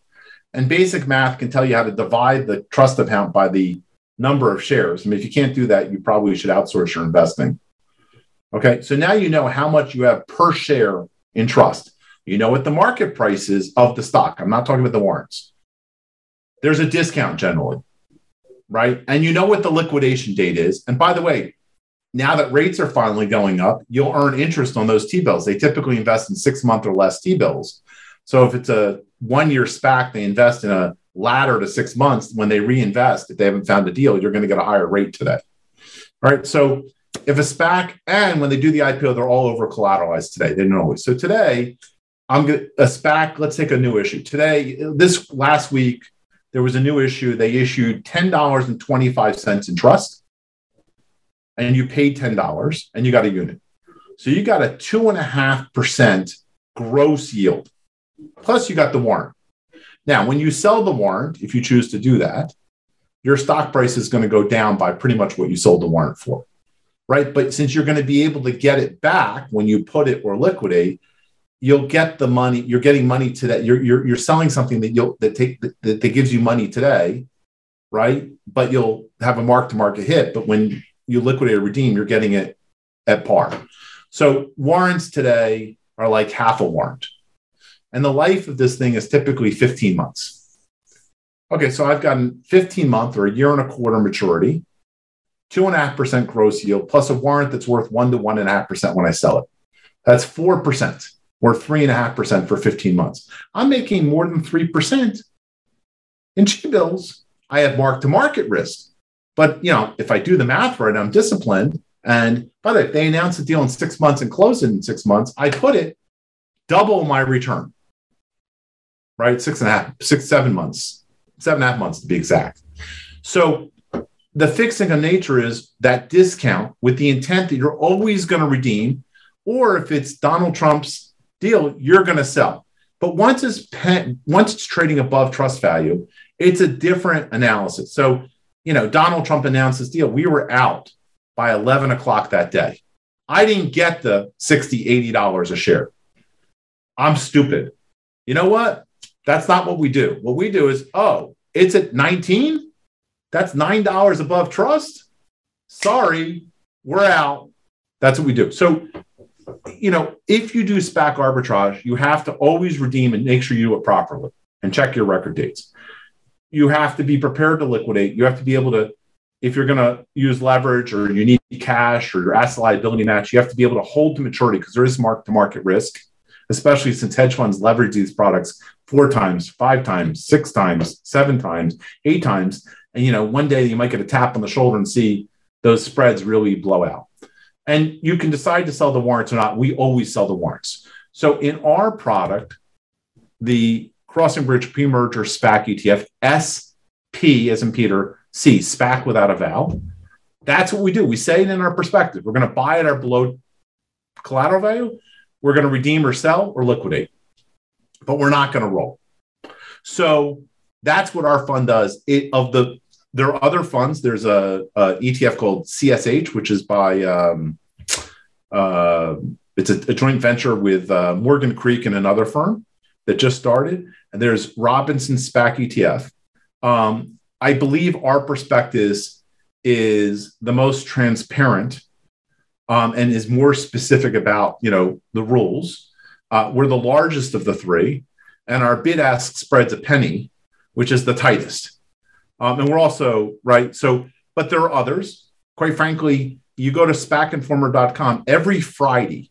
And basic math can tell you how to divide the trust account by the number of shares. I mean, if you can't do that, you probably should outsource your investing. Okay, so now you know how much you have per share in trust. You know what the market price is of the stock. I'm not talking about the warrants. There's a discount generally, right? And you know what the liquidation date is. And by the way, now that rates are finally going up, you'll earn interest on those T-bills. They typically invest in six-month or less T-bills. So if it's a one-year SPAC, they invest in a ladder to six months, when they reinvest, if they haven't found a deal, you're going to get a higher rate today. All right. So if a SPAC, and when they do the I P O, they're all over collateralized today. They didn't always. So today, I'm going to, a SPAC, let's take a new issue. Today, this last week, there was a new issue. They issued ten dollars and twenty-five cents in trust, and you paid ten dollars and you got a unit. So you got a two and a half percent gross yield. Plus you got the warrant. Now, when you sell the warrant, if you choose to do that, your stock price is going to go down by pretty much what you sold the warrant for, right? But since you're going to be able to get it back when you put it or liquidate, you'll get the money. You're getting money today. You're you're you're selling something that you'll that take that, that gives you money today, right? But you'll have a mark-to-market hit. But when you liquidate or redeem, you're getting it at par. So warrants today are like half a warrant. And the life of this thing is typically fifteen months. Okay, so I've got a fifteen-month or a year and a quarter maturity, two point five percent gross yield, plus a warrant that's worth one to one point five percent when I sell it. That's four percent or three point five percent for fifteen months. I'm making more than three percent in T-bills. I have mark-to-market risk. But, you know, if I do the math right, I'm disciplined. And by the way, if they announce a deal in six months and close it in six months, I put it double my return. Right? Six and a half, six, seven months, seven and a half months to be exact. So the fixing of nature is that discount with the intent that you're always going to redeem, or if it's Donald Trump's deal, you're going to sell. But once it's pen, once it's trading above trust value, it's a different analysis. So, you know, Donald Trump announced this deal. We were out by eleven o'clock that day. I didn't get the sixty dollars, eighty dollars a share. I'm stupid. You know what? That's not what we do. What we do is, oh, it's at nineteen? That's nine dollars above trust? Sorry, we're out. That's what we do. So, you know, if you do SPAC arbitrage, you have to always redeem and make sure you do it properly and check your record dates. You have to be prepared to liquidate. You have to be able to, if you're going to use leverage or you need cash or your asset liability match, you have to be able to hold to maturity because there is mark-to-market risk, especially since hedge funds leverage these products four times, five times, six times, seven times, eight times. And, you know, one day you might get a tap on the shoulder and see those spreads really blow out. And you can decide to sell the warrants or not. We always sell the warrants. So in our product, the Crossing Bridge Pre-Merger SPAC E T F, S P as in Peter, C, SPAC without a vowel. That's what we do. We say it in our perspective. We're going to buy at our below collateral value. We're going to redeem or sell or liquidate, but we're not going to roll. So that's what our fund does. It, of the there are other funds. There's a, a E T F called C S H, which is by um, uh, it's a, a joint venture with uh, Morgan Creek and another firm that just started. And there's Robinson SPAC E T F. Um, I believe our prospectus is the most transparent um, and is more specific about, you know, the rules. Uh, we're the largest of the three, and our bid-ask spread's a penny, which is the tightest. Um, and we're also, right, so, but there are others. Quite frankly, you go to SPAC informer dot com every Friday,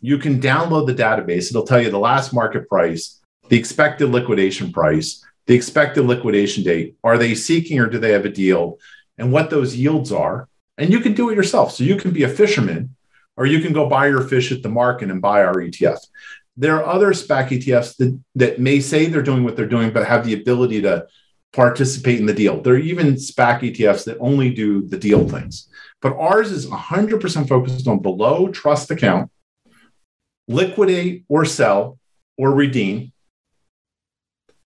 you can download the database. It'll tell you the last market price, the expected liquidation price, the expected liquidation date. Are they seeking or do they have a deal? And what those yields are. And you can do it yourself. So you can be a fisherman, or you can go buy your fish at the market and buy our E T F. There are other SPAC E T Fs that, that may say they're doing what they're doing, but have the ability to participate in the deal. There are even SPAC E T Fs that only do the deal things. But ours is one hundred percent focused on below trust account, liquidate or sell or redeem,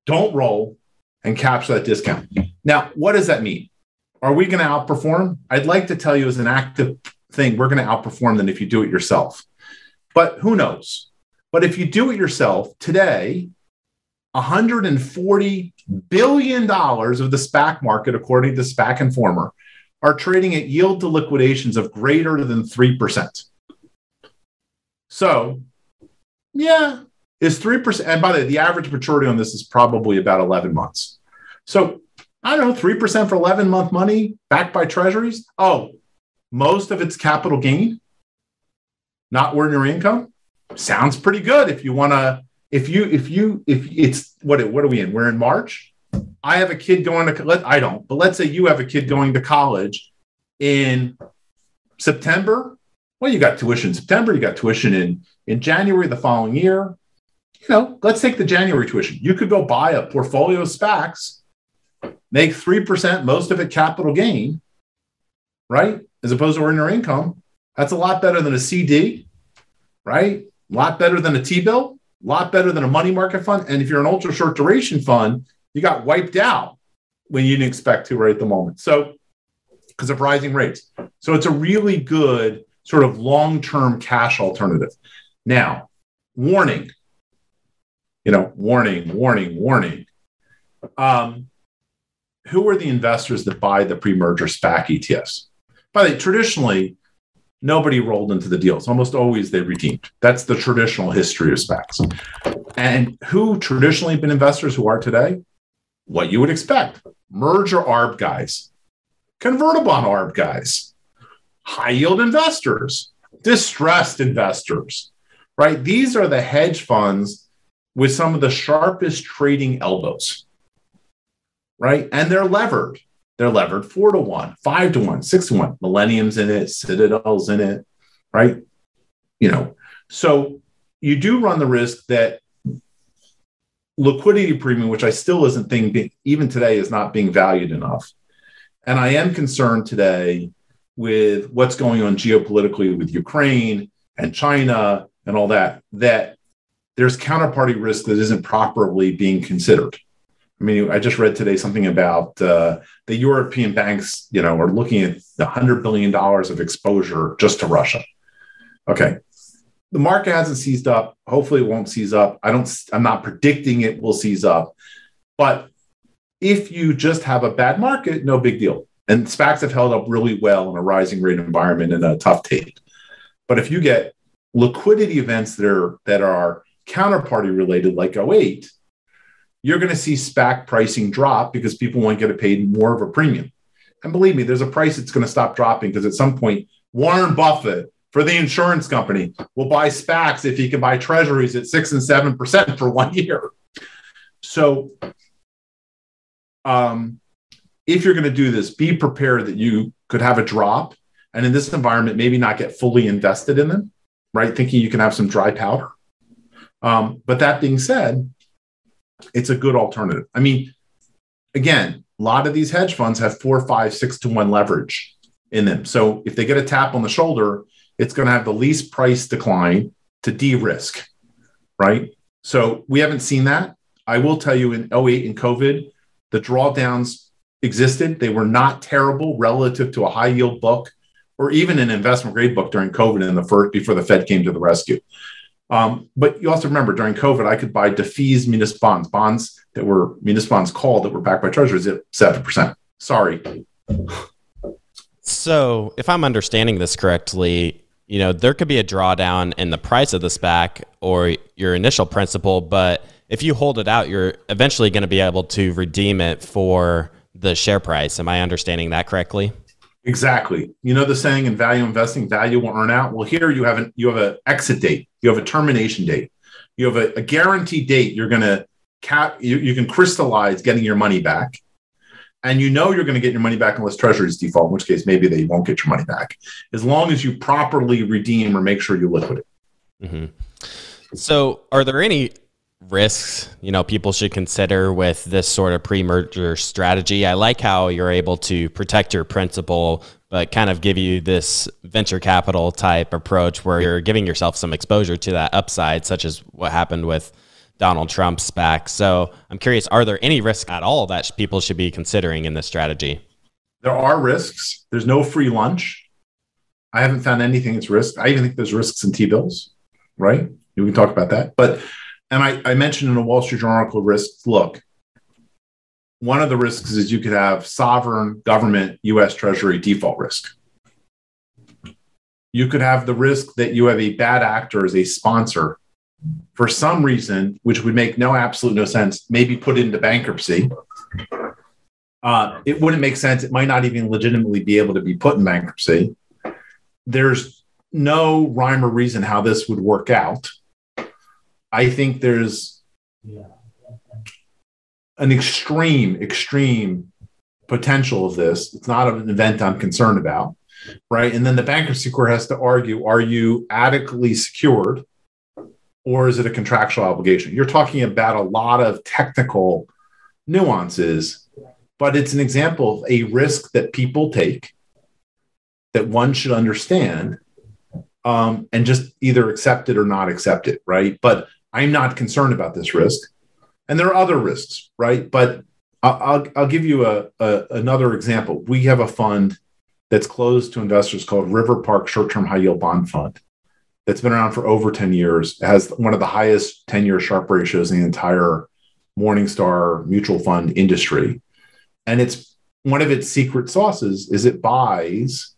don't roll, and capture that discount. Now, what does that mean? Are we going to outperform? I'd like to tell you as an active thing, we're going to outperform than if you do it yourself. But who knows? But if you do it yourself today, one hundred forty billion dollars of the SPAC market, according to SPAC Informer, are trading at yield to liquidations of greater than three percent. So, yeah, it's three percent. And by the way, the average maturity on this is probably about eleven months. So, I don't know, three percent for eleven-month money backed by treasuries? Oh, most of it's capital gain, not ordinary income? Sounds pretty good if you want to, if you, if you, if it's, what What are we in? We're in March. I have a kid going to, let, I don't, but let's say you have a kid going to college in September. Well, you got tuition in September, you got tuition in, in January the following year. You know, let's take the January tuition. You could go buy a portfolio of SPACs, make three percent, most of it capital gain, right? As opposed to ordinary income. That's a lot better than a C D, right? A lot better than a T-bill, a lot better than a money market fund. And if you're an ultra short duration fund, you got wiped out when you didn't expect to right at the moment. So, because of rising rates. So it's a really good sort of long-term cash alternative. Now, warning, you know, warning, warning, warning. Um, Who are the investors that buy the pre-merger SPAC E T Fs? By the way, traditionally, nobody rolled into the deals. Almost always they redeemed. That's the traditional history of SPACs. And who traditionally been investors who are today? What you would expect. Merger A R B guys, convertible bond A R B guys, high-yield investors, distressed investors, right? These are the hedge funds with some of the sharpest trading elbows. Right? And they're levered. They're levered four to one, five to one, six to one. Millennium's in it, Citadel's in it, right? You know, so you do run the risk that liquidity premium, which I still isn't think even today is not being valued enough. And I am concerned today with what's going on geopolitically with Ukraine and China and all that, that there's counterparty risk that isn't properly being considered. I mean, I just read today something about uh, the European banks, you know, are looking at one hundred billion dollars of exposure just to Russia. Okay. The market hasn't seized up. Hopefully it won't seize up. I don't, I'm not predicting it will seize up. But if you just have a bad market, no big deal. And SPACs have held up really well in a rising rate environment and a tough tape. But if you get liquidity events that are, that are counterparty related, like oh eight, you're going to see SPAC pricing drop because people won't get paid more of a premium. And believe me, there's a price that's going to stop dropping because at some point, Warren Buffett, for the insurance company, will buy SPACs if he can buy treasuries at six and seven percent for one year. So um, if you're going to do this, be prepared that you could have a drop and in this environment, maybe not get fully invested in them, right? Thinking you can have some dry powder. Um, but that being said, it's a good alternative. I mean, again, a lot of these hedge funds have four, five, six to one leverage in them. So if they get a tap on the shoulder, it's going to have the least price decline to de-risk, right? So we haven't seen that. I will tell you in oh eight and COVID, the drawdowns existed. They were not terrible relative to a high yield book or even an investment grade book during COVID in the first, before the Fed came to the rescue. Um, but you also remember during COVID, I could buy defeased municipal bonds, bonds that were municipal bonds called that were backed by treasuries at seven percent. Sorry. So if I'm understanding this correctly, you know, there could be a drawdown in the price of the SPAC or your initial principal, but if you hold it out, you're eventually going to be able to redeem it for the share price. Am I understanding that correctly? Exactly. You know the saying in value investing, value will earn out. Well, here you have an you have an exit date, you have a termination date, you have a, a guaranteed date. You're going to cap. You, you can crystallize getting your money back, and you know you're going to get your money back unless treasuries default. In which case, maybe they won't get your money back. As long as you properly redeem or make sure you liquidate. Mm-hmm. So, are there any risks, you know, people should consider with this sort of pre-merger strategy? I like how you're able to protect your principal, but kind of give you this venture capital type approach where you're giving yourself some exposure to that upside, such as what happened with Donald Trump's SPAC. So I'm curious, are there any risks at all that people should be considering in this strategy? There are risks. There's no free lunch. I haven't found anything that's risked. I even think there's risks in T-bills, right? We can talk about that. But And I, I mentioned in a Wall Street Journal article risks. Look, one of the risks is you could have sovereign government U S Treasury default risk. You could have the risk that you have a bad actor as a sponsor for some reason, which would make no absolute no sense, maybe put into bankruptcy. Uh, it wouldn't make sense. It might not even legitimately be able to be put in bankruptcy. There's no rhyme or reason how this would work out. I think there's an extreme, extreme potential of this. It's not an event I'm concerned about, right? And then the bankruptcy court has to argue, are you adequately secured or is it a contractual obligation? You're talking about a lot of technical nuances, but it's an example of a risk that people take that one should understand um, and just either accept it or not accept it, right? But I'm not concerned about this risk, and there are other risks, right? But I'll, I'll give you a, a another example. We have a fund that's closed to investors called River Park Short-Term High Yield Bond Fund that's been around for over ten years. It has one of the highest ten-year Sharpe ratios in the entire Morningstar mutual fund industry, and it's one of its secret sauces is it buys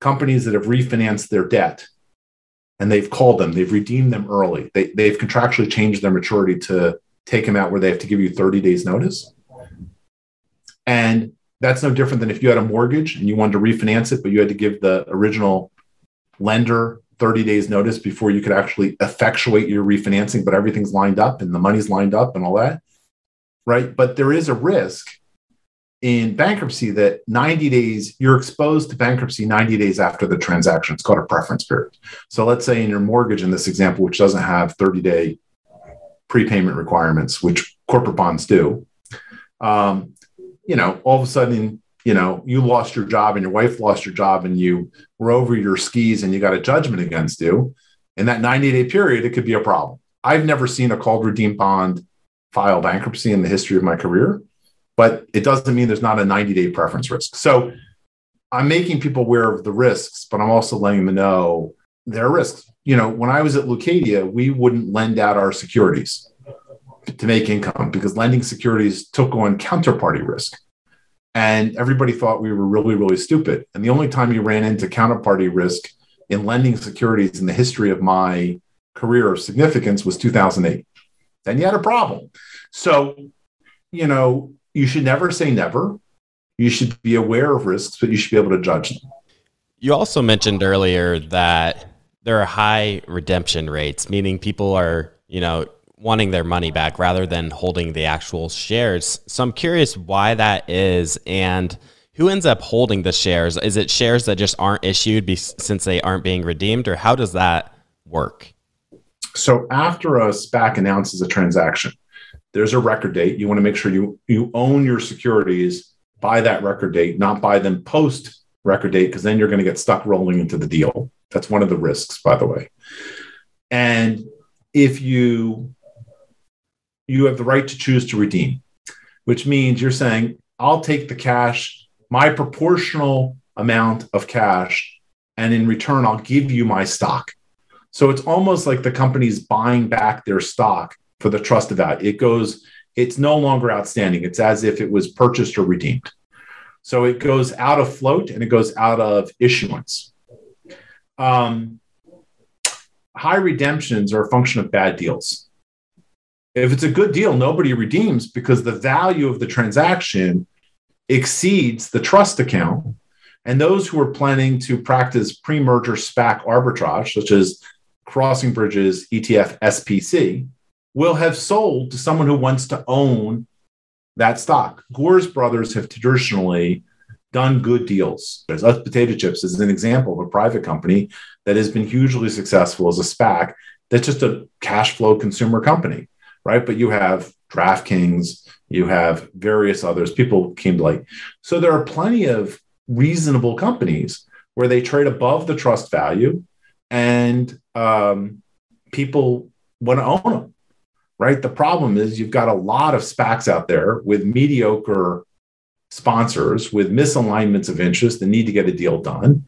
companies that have refinanced their debt. And they've called them, they've redeemed them early. They, they've contractually changed their maturity to take them out where they have to give you thirty days notice. And that's no different than if you had a mortgage and you wanted to refinance it, but you had to give the original lender thirty days notice before you could actually effectuate your refinancing, but everything's lined up and the money's lined up and all that, right? But there is a risk in bankruptcy that ninety days, you're exposed to bankruptcy ninety days after the transaction. It's called a preference period. So let's say in your mortgage in this example, which doesn't have thirty-day prepayment requirements, which corporate bonds do, um, you know, all of a sudden, you know, you lost your job and your wife lost your job and you were over your skis and you got a judgment against you. In that ninety-day period, it could be a problem. I've never seen a called redeemed bond file bankruptcy in the history of my career. But it doesn't mean there's not a ninety-day preference risk. So I'm making people aware of the risks, but I'm also letting them know there are risks. You know, when I was at Leucadia, we wouldn't lend out our securities to make income because lending securities took on counterparty risk. And everybody thought we were really, really stupid. And the only time you ran into counterparty risk in lending securities in the history of my career of significance was two thousand eight. Then you had a problem. So, you know, you should never say never. You should be aware of risks, but you should be able to judge them. You also mentioned earlier that there are high redemption rates, meaning people are, you know, wanting their money back rather than holding the actual shares. So I'm curious why that is and who ends up holding the shares? Is it shares that just aren't issued be- since they aren't being redeemed, or how does that work? So after a SPAC announces a transaction, there's a record date. You want to make sure you, you own your securities by that record date, not by them post record date, because then you're going to get stuck rolling into the deal. That's one of the risks, by the way. And if you, you have the right to choose to redeem, which means you're saying, I'll take the cash, my proportional amount of cash, and in return, I'll give you my stock. So it's almost like the company's buying back their stock for the trust of that. It goes, it's no longer outstanding. It's as if it was purchased or redeemed. So it goes out of float and it goes out of issuance. Um, high redemptions are a function of bad deals. If it's a good deal, nobody redeems because the value of the transaction exceeds the trust account. And those who are planning to practice pre-merger SPAC arbitrage, such as Crossing Bridge's E T F S P C, will have sold to someone who wants to own that stock. Gore's brothers have traditionally done good deals. There's Us Potato Chips is an example of a private company that has been hugely successful as a SPAC that's just a cash flow consumer company, right? But you have DraftKings, you have various others. People came to light. So there are plenty of reasonable companies where they trade above the trust value and um, people want to own them, right? The problem is you've got a lot of SPACs out there with mediocre sponsors, with misalignments of interest that need to get a deal done,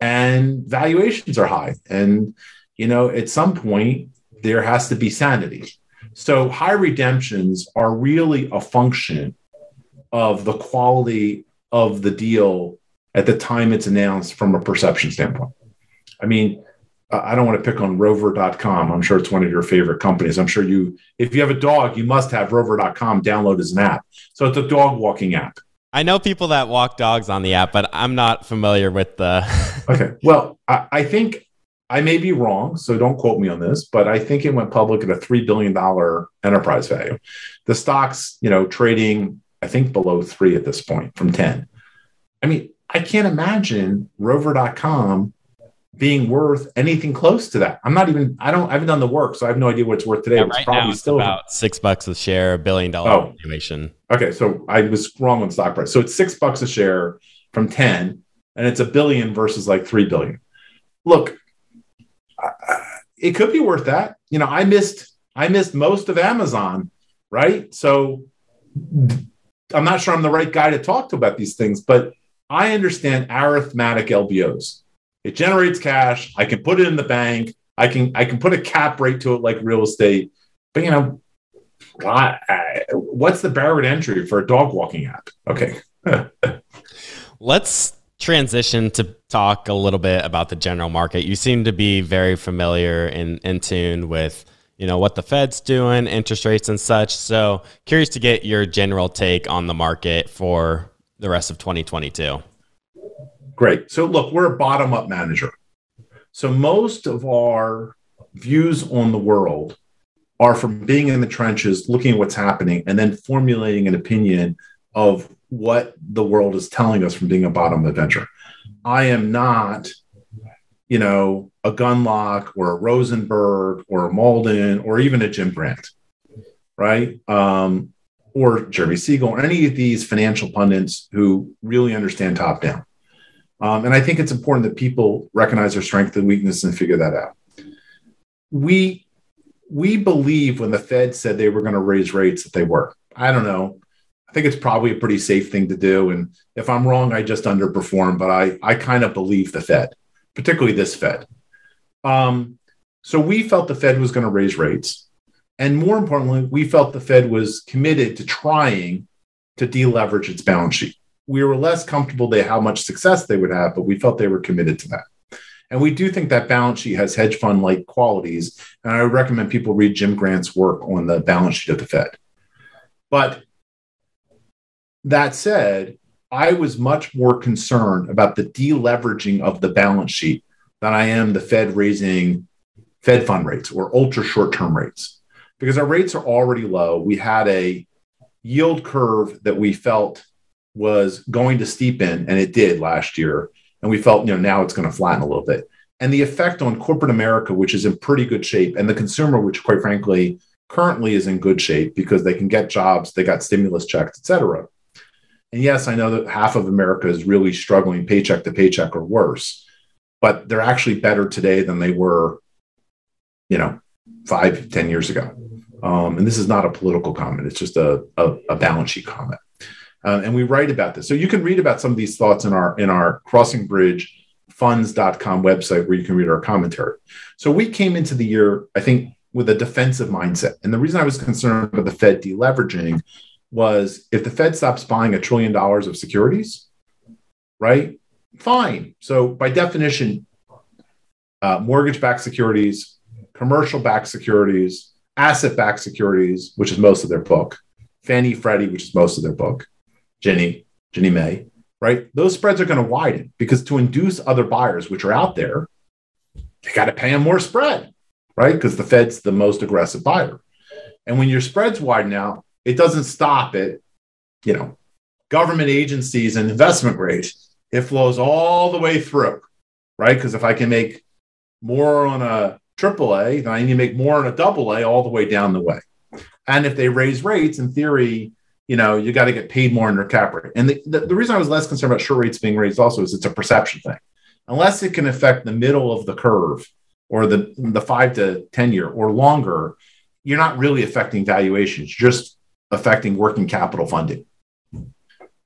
and valuations are high. And, you know, at some point there has to be sanity. So high redemptions are really a function of the quality of the deal at the time it's announced from a perception standpoint. I mean, I don't want to pick on Rover dot com. I'm sure it's one of your favorite companies. I'm sure you, if you have a dog, you must have Rover dot com download as an app. So it's a dog walking app. I know people that walk dogs on the app, but I'm not familiar with the... Okay. Well, I, I think I may be wrong, so don't quote me on this, but I think it went public at a three billion dollars enterprise value. The stock's, you know, trading... I think below three at this point from ten. I mean, I can't imagine Rover dot com being worth anything close to that. I'm not even, I don't, I haven't done the work, so I have no idea what it's worth today. Yeah, right it's probably now it's still about six bucks a share, a billion dollar oh, valuation. Okay. So I was wrong on stock price. So it's six bucks a share from ten, and it's a billion versus like three billion. Look, it could be worth that. You know, I missed, I missed most of Amazon, right? So I'm not sure I'm the right guy to talk to about these things, but I understand arithmetic L B Os. It generates cash. I can put it in the bank. I can I can put a cap rate to it like real estate. But, you know, what's the barrier to entry for a dog walking app? Okay. Let's transition to talk a little bit about the general market. You seem to be very familiar and in, in tune with, you know, what the Fed's doing, interest rates and such. So curious to get your general take on the market for the rest of twenty twenty-two. Great. So look, we're a bottom-up manager. So most of our views on the world are from being in the trenches, looking at what's happening, and then formulating an opinion of what the world is telling us from being a bottom-up manager. I am not, you know, a Gunlock or a Rosenberg or a Malden or even a Jim Brandt, right? Um, or Jeremy Siegel or any of these financial pundits who really understand top down. Um, and I think it's important that people recognize their strength and weakness and figure that out. We, we believe when the Fed said they were going to raise rates that they were. I don't know. I think it's probably a pretty safe thing to do. And if I'm wrong, I just underperform, but I, I kind of believe the Fed, particularly this Fed. Um, so we felt the Fed was going to raise rates. And more importantly, we felt the Fed was committed to trying to deleverage its balance sheet. We were less comfortable they how much success they would have, but we felt they were committed to that. And we do think that balance sheet has hedge fund-like qualities. And I recommend people read Jim Grant's work on the balance sheet of the Fed. But that said, I was much more concerned about the deleveraging of the balance sheet than I am the Fed raising Fed fund rates or ultra short-term rates, because our rates are already low. We had a yield curve that we felt was going to steepen, and it did last year. And we felt, you know, now it's going to flatten a little bit. And the effect on corporate America, which is in pretty good shape, and the consumer, which quite frankly currently is in good shape because they can get jobs, they got stimulus checks, et cetera. And yes, I know that half of America is really struggling paycheck to paycheck or worse, but they're actually better today than they were, you know, five, ten years ago. Um, and this is not a political comment. It's just a, a, a balance sheet comment. Um, and we write about this. So you can read about some of these thoughts in our in our Crossing Bridge Crossing Bridge Funds dot com website where you can read our commentary. So we came into the year, I think, with a defensive mindset. And the reason I was concerned about the Fed deleveraging was if the Fed stops buying a trillion dollars of securities, right? Fine. So by definition, uh, mortgage-backed securities, commercial-backed securities, asset-backed securities, which is most of their book, Fannie, Freddie, which is most of their book, Ginny, Ginny Mae, right? Those spreads are going to widen because to induce other buyers, which are out there, they got to pay them more spread, right? Because the Fed's the most aggressive buyer. And when your spreads widen out, it doesn't stop at, you know, government agencies and investment rates. It flows all the way through, right? Because if I can make more on a triple A, then I need to make more on a double A all the way down the way. And if they raise rates, in theory, you know, you got to get paid more in your cap rate. And the, the, the reason I was less concerned about short rates being raised also is it's a perception thing. Unless it can affect the middle of the curve or the, the five to ten year or longer, you're not really affecting valuations, you're just affecting working capital funding,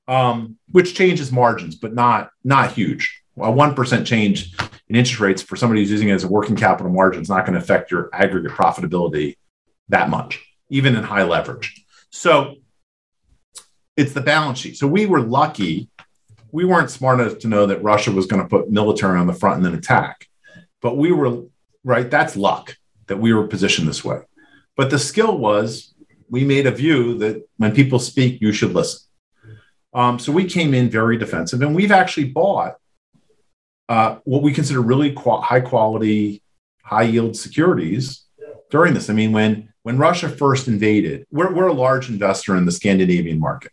um, which changes margins, but not, not huge. A one percent change in interest rates for somebody who's using it as a working capital margin is not going to affect your aggregate profitability that much, even in high leverage. So it's the balance sheet. So we were lucky. We weren't smart enough to know that Russia was going to put military on the front and then attack. But we were, right, that's luck that we were positioned this way. But the skill was we made a view that when people speak, you should listen. Um, so we came in very defensive, and we've actually bought uh, what we consider really qual- high quality, high yield securities during this. I mean, when when Russia first invaded, we're, we're a large investor in the Scandinavian market.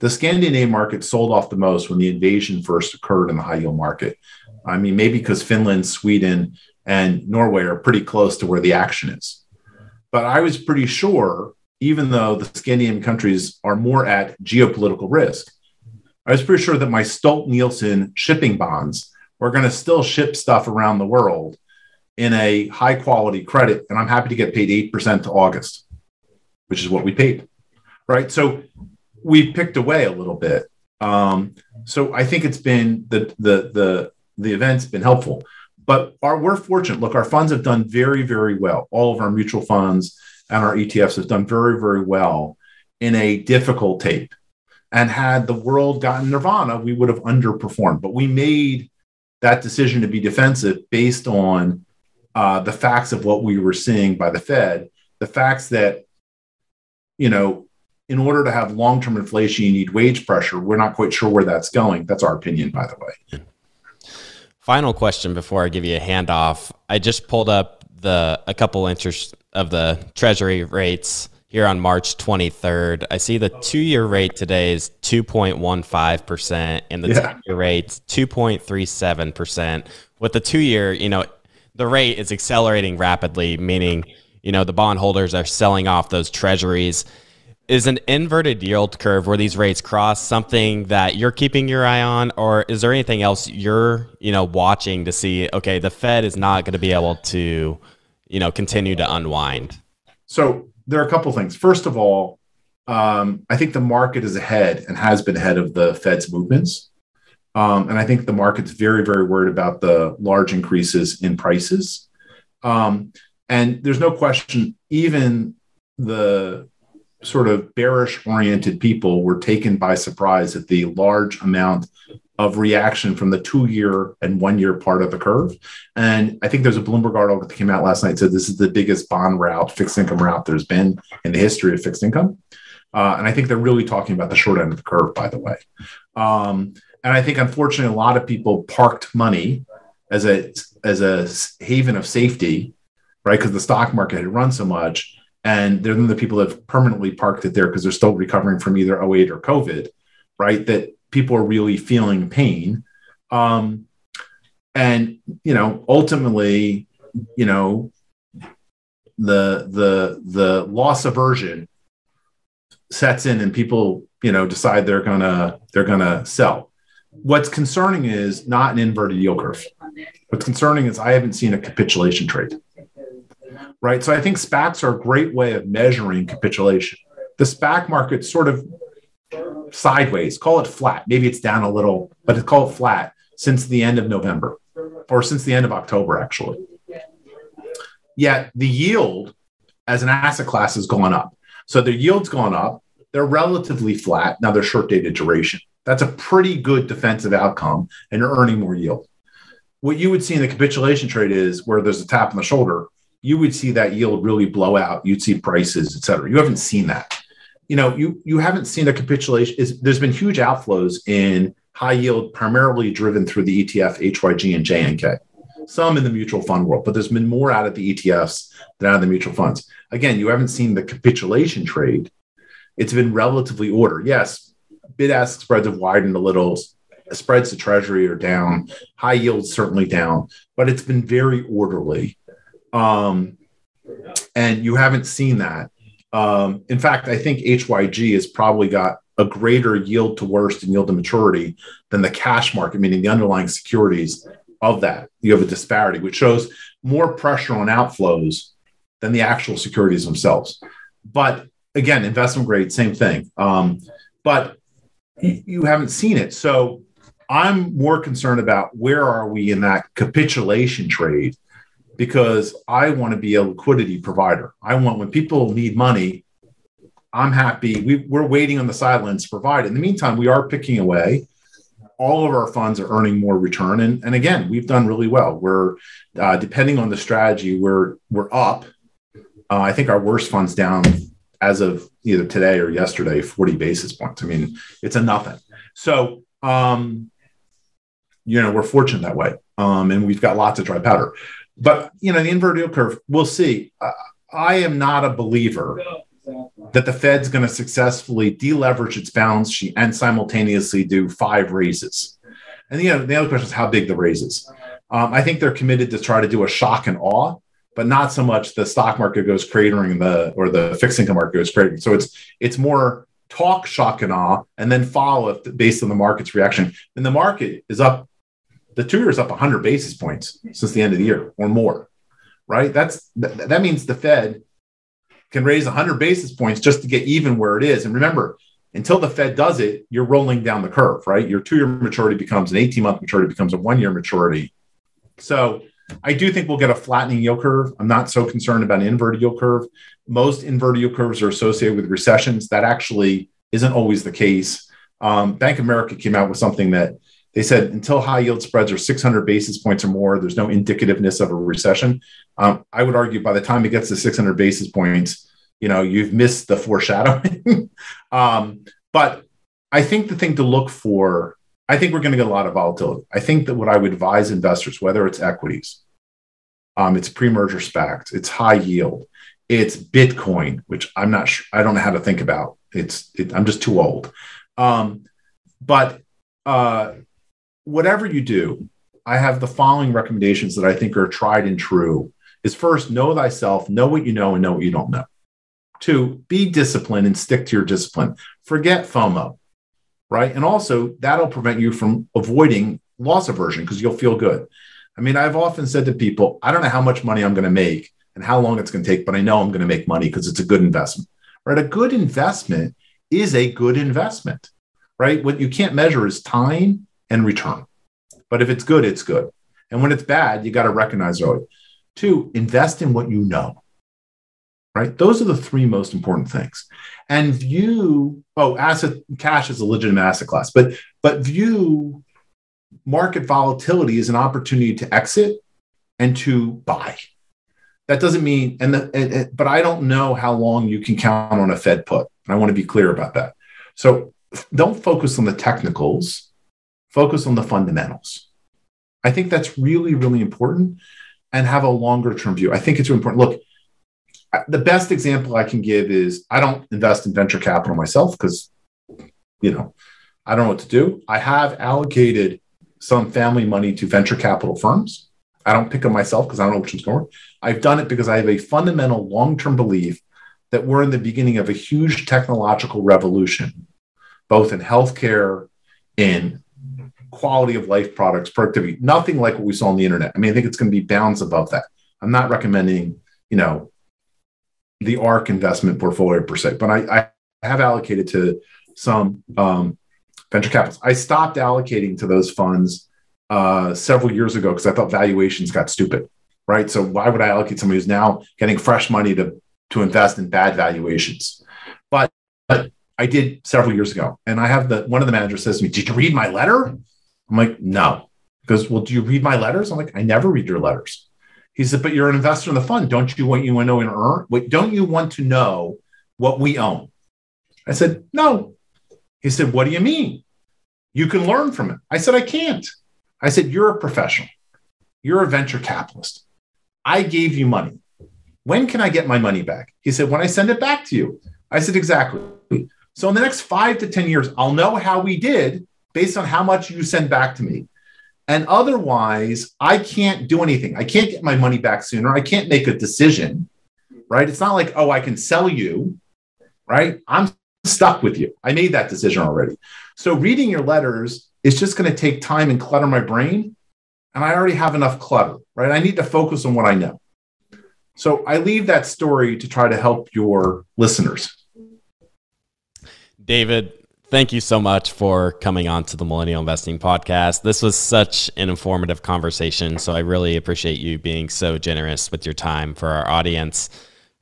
The Scandinavian market sold off the most when the invasion first occurred in the high yield market. I mean, maybe because Finland, Sweden, and Norway are pretty close to where the action is. But I was pretty sure, even though the Scandinavian countries are more at geopolitical risk, I was pretty sure that my Stolt-Nielsen shipping bonds were going to still ship stuff around the world in a high-quality credit, and I'm happy to get paid eight percent to August, which is what we paid, right? So we picked away a little bit. Um, so I think it's been the the the the event's been helpful, but our, we're fortunate. Look, our funds have done very, very well. All of our mutual funds and our E T Fs have done very, very well in a difficult tape. And had the world gotten nirvana, we would have underperformed. But we made that decision to be defensive based on uh, the facts of what we were seeing by the Fed, the facts that, you know, in order to have long-term inflation, you need wage pressure. We're not quite sure where that's going. That's our opinion, by the way. Final question before I give you a handoff. I just pulled up the a couple interest of the Treasury rates here on March twenty-third. I see the two-year rate today is two point one five percent and the yeah. ten-year rate's two point three seven percent. With the two-year, you know, the rate is accelerating rapidly, meaning, you know, the bondholders are selling off those Treasuries. Is an inverted yield curve where these rates cross something that you're keeping your eye on, or is there anything else you're, you know, watching to see, okay, the Fed is not going to be able to, you know, continue to unwind? So there are a couple things. First of all, um, I think the market is ahead and has been ahead of the Fed's movements. Um, and I think the market's very, very worried about the large increases in prices. Um, and there's no question, even the sort of bearish oriented people were taken by surprise at the large amount of reaction from the two year and one year part of the curve. And I think there's a Bloomberg article that came out last night that said this is the biggest bond rout, fixed income rout there's been in the history of fixed income. Uh, and I think they're really talking about the short end of the curve, by the way. Um, and I think, unfortunately, a lot of people parked money as a, as a haven of safety, right? Because the stock market had run so much. And they're the people that have permanently parked it there because they're still recovering from either oh eight or COVID, right? That people are really feeling pain. Um, and, you know, ultimately, you know, the, the, the loss aversion sets in and people, you know, decide they're going to, they're going to sell. What's concerning is not an inverted yield curve. What's concerning is I haven't seen a capitulation trade. Right. So I think SPACs are a great way of measuring capitulation. The SPAC market sort of sideways, call it flat. Maybe it's down a little, but it's called flat since the end of November. or since the end of October, actually. Yet the yield as an asset class has gone up. So their yield's gone up. They're relatively flat. Now they're short-dated duration. That's a pretty good defensive outcome, and you're earning more yield. What you would see in the capitulation trade is where there's a tap on the shoulder, you would see that yield really blow out. You'd see prices, et cetera. You haven't seen that. You know, you, you haven't seen a capitulation. It's, there's been huge outflows in high yield, primarily driven through the E T F, H Y G, and J N K. Some in the mutual fund world, but there's been more out of the E T Fs than out of the mutual funds. Again, you haven't seen the capitulation trade. It's been relatively ordered. Yes, bid-ask spreads have widened a little. Spreads to treasury are down. High yields certainly down, but it's been very orderly. Um, and you haven't seen that. Um, in fact, I think H Y G has probably got a greater yield to worst and yield to maturity than the cash market, meaning the underlying securities of that. You have a disparity, which shows more pressure on outflows than the actual securities themselves. But again, investment grade, same thing. Um, but you haven't seen it. So I'm more concerned about where are we in that capitulation trade, because I want to be a liquidity provider. I want, when people need money, I'm happy. We, we're waiting on the sidelines to provide. In the meantime, we are picking away. All of our funds are earning more return. And, and again, we've done really well. We're, uh, depending on the strategy, we're, we're up. Uh, I think our worst fund's down as of either today or yesterday, forty basis points. I mean, it's a nothing. So, um, you know, we're fortunate that way. Um, and we've got lots of dry powder. But, you know, the inverted yield curve, we'll see. Uh, I am not a believer that the Fed's going to successfully deleverage its balance sheet and simultaneously do five raises. And you know, the other question is how big the raises. Um, I think they're committed to try to do a shock and awe, but not so much the stock market goes cratering the or the fixed income market goes cratering. So it's it's more talk shock and awe and then follow it based on the market's reaction. And the market is up, the two-year is up one hundred basis points since the end of the year or more, right? That's th- that means the Fed can raise one hundred basis points just to get even where it is. And remember, until the Fed does it, you're rolling down the curve, right? Your two-year maturity becomes an eighteen-month maturity, becomes a one-year maturity. So I do think we'll get a flattening yield curve. I'm not so concerned about an inverted yield curve. Most inverted yield curves are associated with recessions. That actually isn't always the case. Um, Bank of America came out with something that they said until high yield spreads are six hundred basis points or more, there's no indicativeness of a recession. Um, I would argue by the time it gets to six hundred basis points, you know, you've missed the foreshadowing. um, but I think the thing to look for, I think we're going to get a lot of volatility. I think that what I would advise investors, whether it's equities, um, it's pre-merger SPACs, it's high yield, it's Bitcoin, which I'm not sure, I don't know how to think about. It's, it, I'm just too old. Um, but, uh, Whatever you do, I have the following recommendations that I think are tried and true. Is first, know thyself, know what you know and know what you don't know. Two, be disciplined and stick to your discipline. Forget FOMO, right? And also that'll prevent you from avoiding loss aversion because you'll feel good. I mean, I've often said to people, I don't know how much money I'm going to make and how long it's going to take, but I know I'm going to make money because it's a good investment, right? A good investment is a good investment, right? What you can't measure is time and return. But if it's good, it's good. And when it's bad, you got to recognize it. Two, invest in what you know, right? Those are the three most important things. And view, oh, asset cash is a legitimate asset class, but, but view market volatility as an opportunity to exit and to buy. That doesn't mean, and, the, and, and but I don't know how long you can count on a Fed put. And I want to be clear about that. So don't focus on the technicals. Focus on the fundamentals. I think that's really, really important, and have a longer term view. I think it's really important. Look, the best example I can give is I don't invest in venture capital myself because, you know, I don't know what to do. I have allocated some family money to venture capital firms. I don't pick them myself because I don't know which one's going. I've done it because I have a fundamental long-term belief that we're in the beginning of a huge technological revolution, both in healthcare, in quality of life products, productivity, nothing like what we saw on the internet. I mean, I think it's going to be bounds above that. I'm not recommending, you know, the ARK investment portfolio per se, but I, I have allocated to some um, venture capitals. I stopped allocating to those funds uh, several years ago because I thought valuations got stupid, right? So why would I allocate somebody who's now getting fresh money to, to invest in bad valuations? But, but I did several years ago. And I have the, one of the managers says to me, did you read my letter? I'm like, no. He goes, well, do you read my letters? I'm like, I never read your letters. He said, but you're an investor in the fund. Don't you want you want to know and earn? Wait, don't you want to know what we own? I said, no. He said, what do you mean? You can learn from it. I said, I can't. I said, you're a professional. You're a venture capitalist. I gave you money. When can I get my money back? He said, when I send it back to you. I said, exactly. So in the next five to ten years, I'll know how we did based on how much you send back to me. And otherwise, I can't do anything. I can't get my money back sooner. I can't make a decision, right? It's not like, oh, I can sell you, right? I'm stuck with you. I made that decision already. So reading your letters is just going to take time and clutter my brain. And I already have enough clutter, right? I need to focus on what I know. So I leave that story to try to help your listeners. David, thank you so much for coming on to the Millennial Investing Podcast. This was such an informative conversation. So I really appreciate you being so generous with your time for our audience.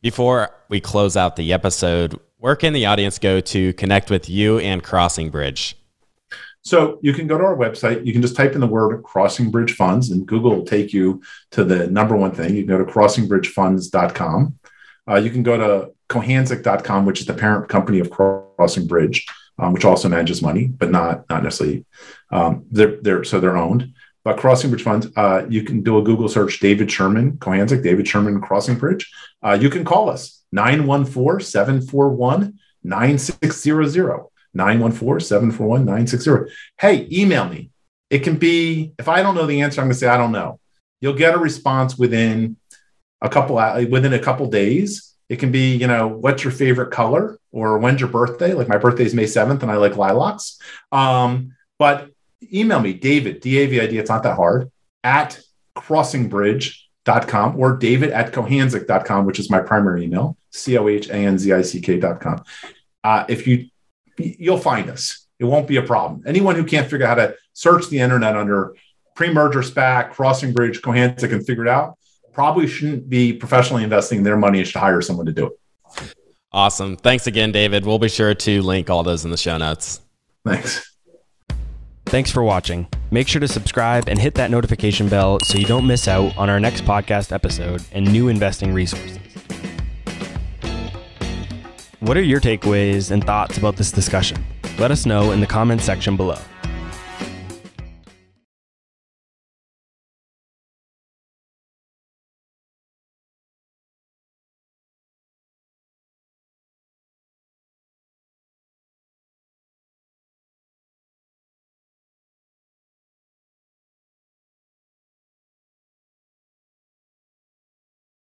Before we close out the episode, where can the audience go to connect with you and Crossing Bridge? So you can go to our website. You can just type in the word Crossing Bridge Funds and Google will take you to the number one thing. You can go to Crossing Bridge Funds dot com. Uh, you can go to Cohansic dot com, which is the parent company of Crossing Bridge, um, which also manages money, but not, not necessarily. Um, they're, they're, so they're owned. But Crossing Bridge Funds, uh, you can do a Google search, David Sherman, Cohansic, David Sherman, Crossing Bridge. Uh, you can call us. nine one four, seven four one, nine six zero zero. nine one four, seven four one, nine six zero zero. Hey, email me. It can be, if I don't know the answer, I'm going to say, I don't know. You'll get a response within a couple, within a couple days. It can be, you know, what's your favorite color or when's your birthday? Like my birthday is May seventh and I like lilacs. Um, but email me, David, D A V I D, it's not that hard, at crossing bridge dot com or David at Cohansic dot com, which is my primary email, C O H A N Z I C K dot com. Uh, if you, you'll find us. It won't be a problem. Anyone who can't figure out how to search the internet under pre-merger SPAC, Crossing Bridge, Cohansic and figure it out, probably shouldn't be professionally investing their money and should hire someone to do it. Awesome. Thanks again, David. We'll be sure to link all those in the show notes. Thanks. Thanks for watching. Make sure to subscribe and hit that notification bell so you don't miss out on our next podcast episode and new investing resources. What are your takeaways and thoughts about this discussion? Let us know in the comments section below.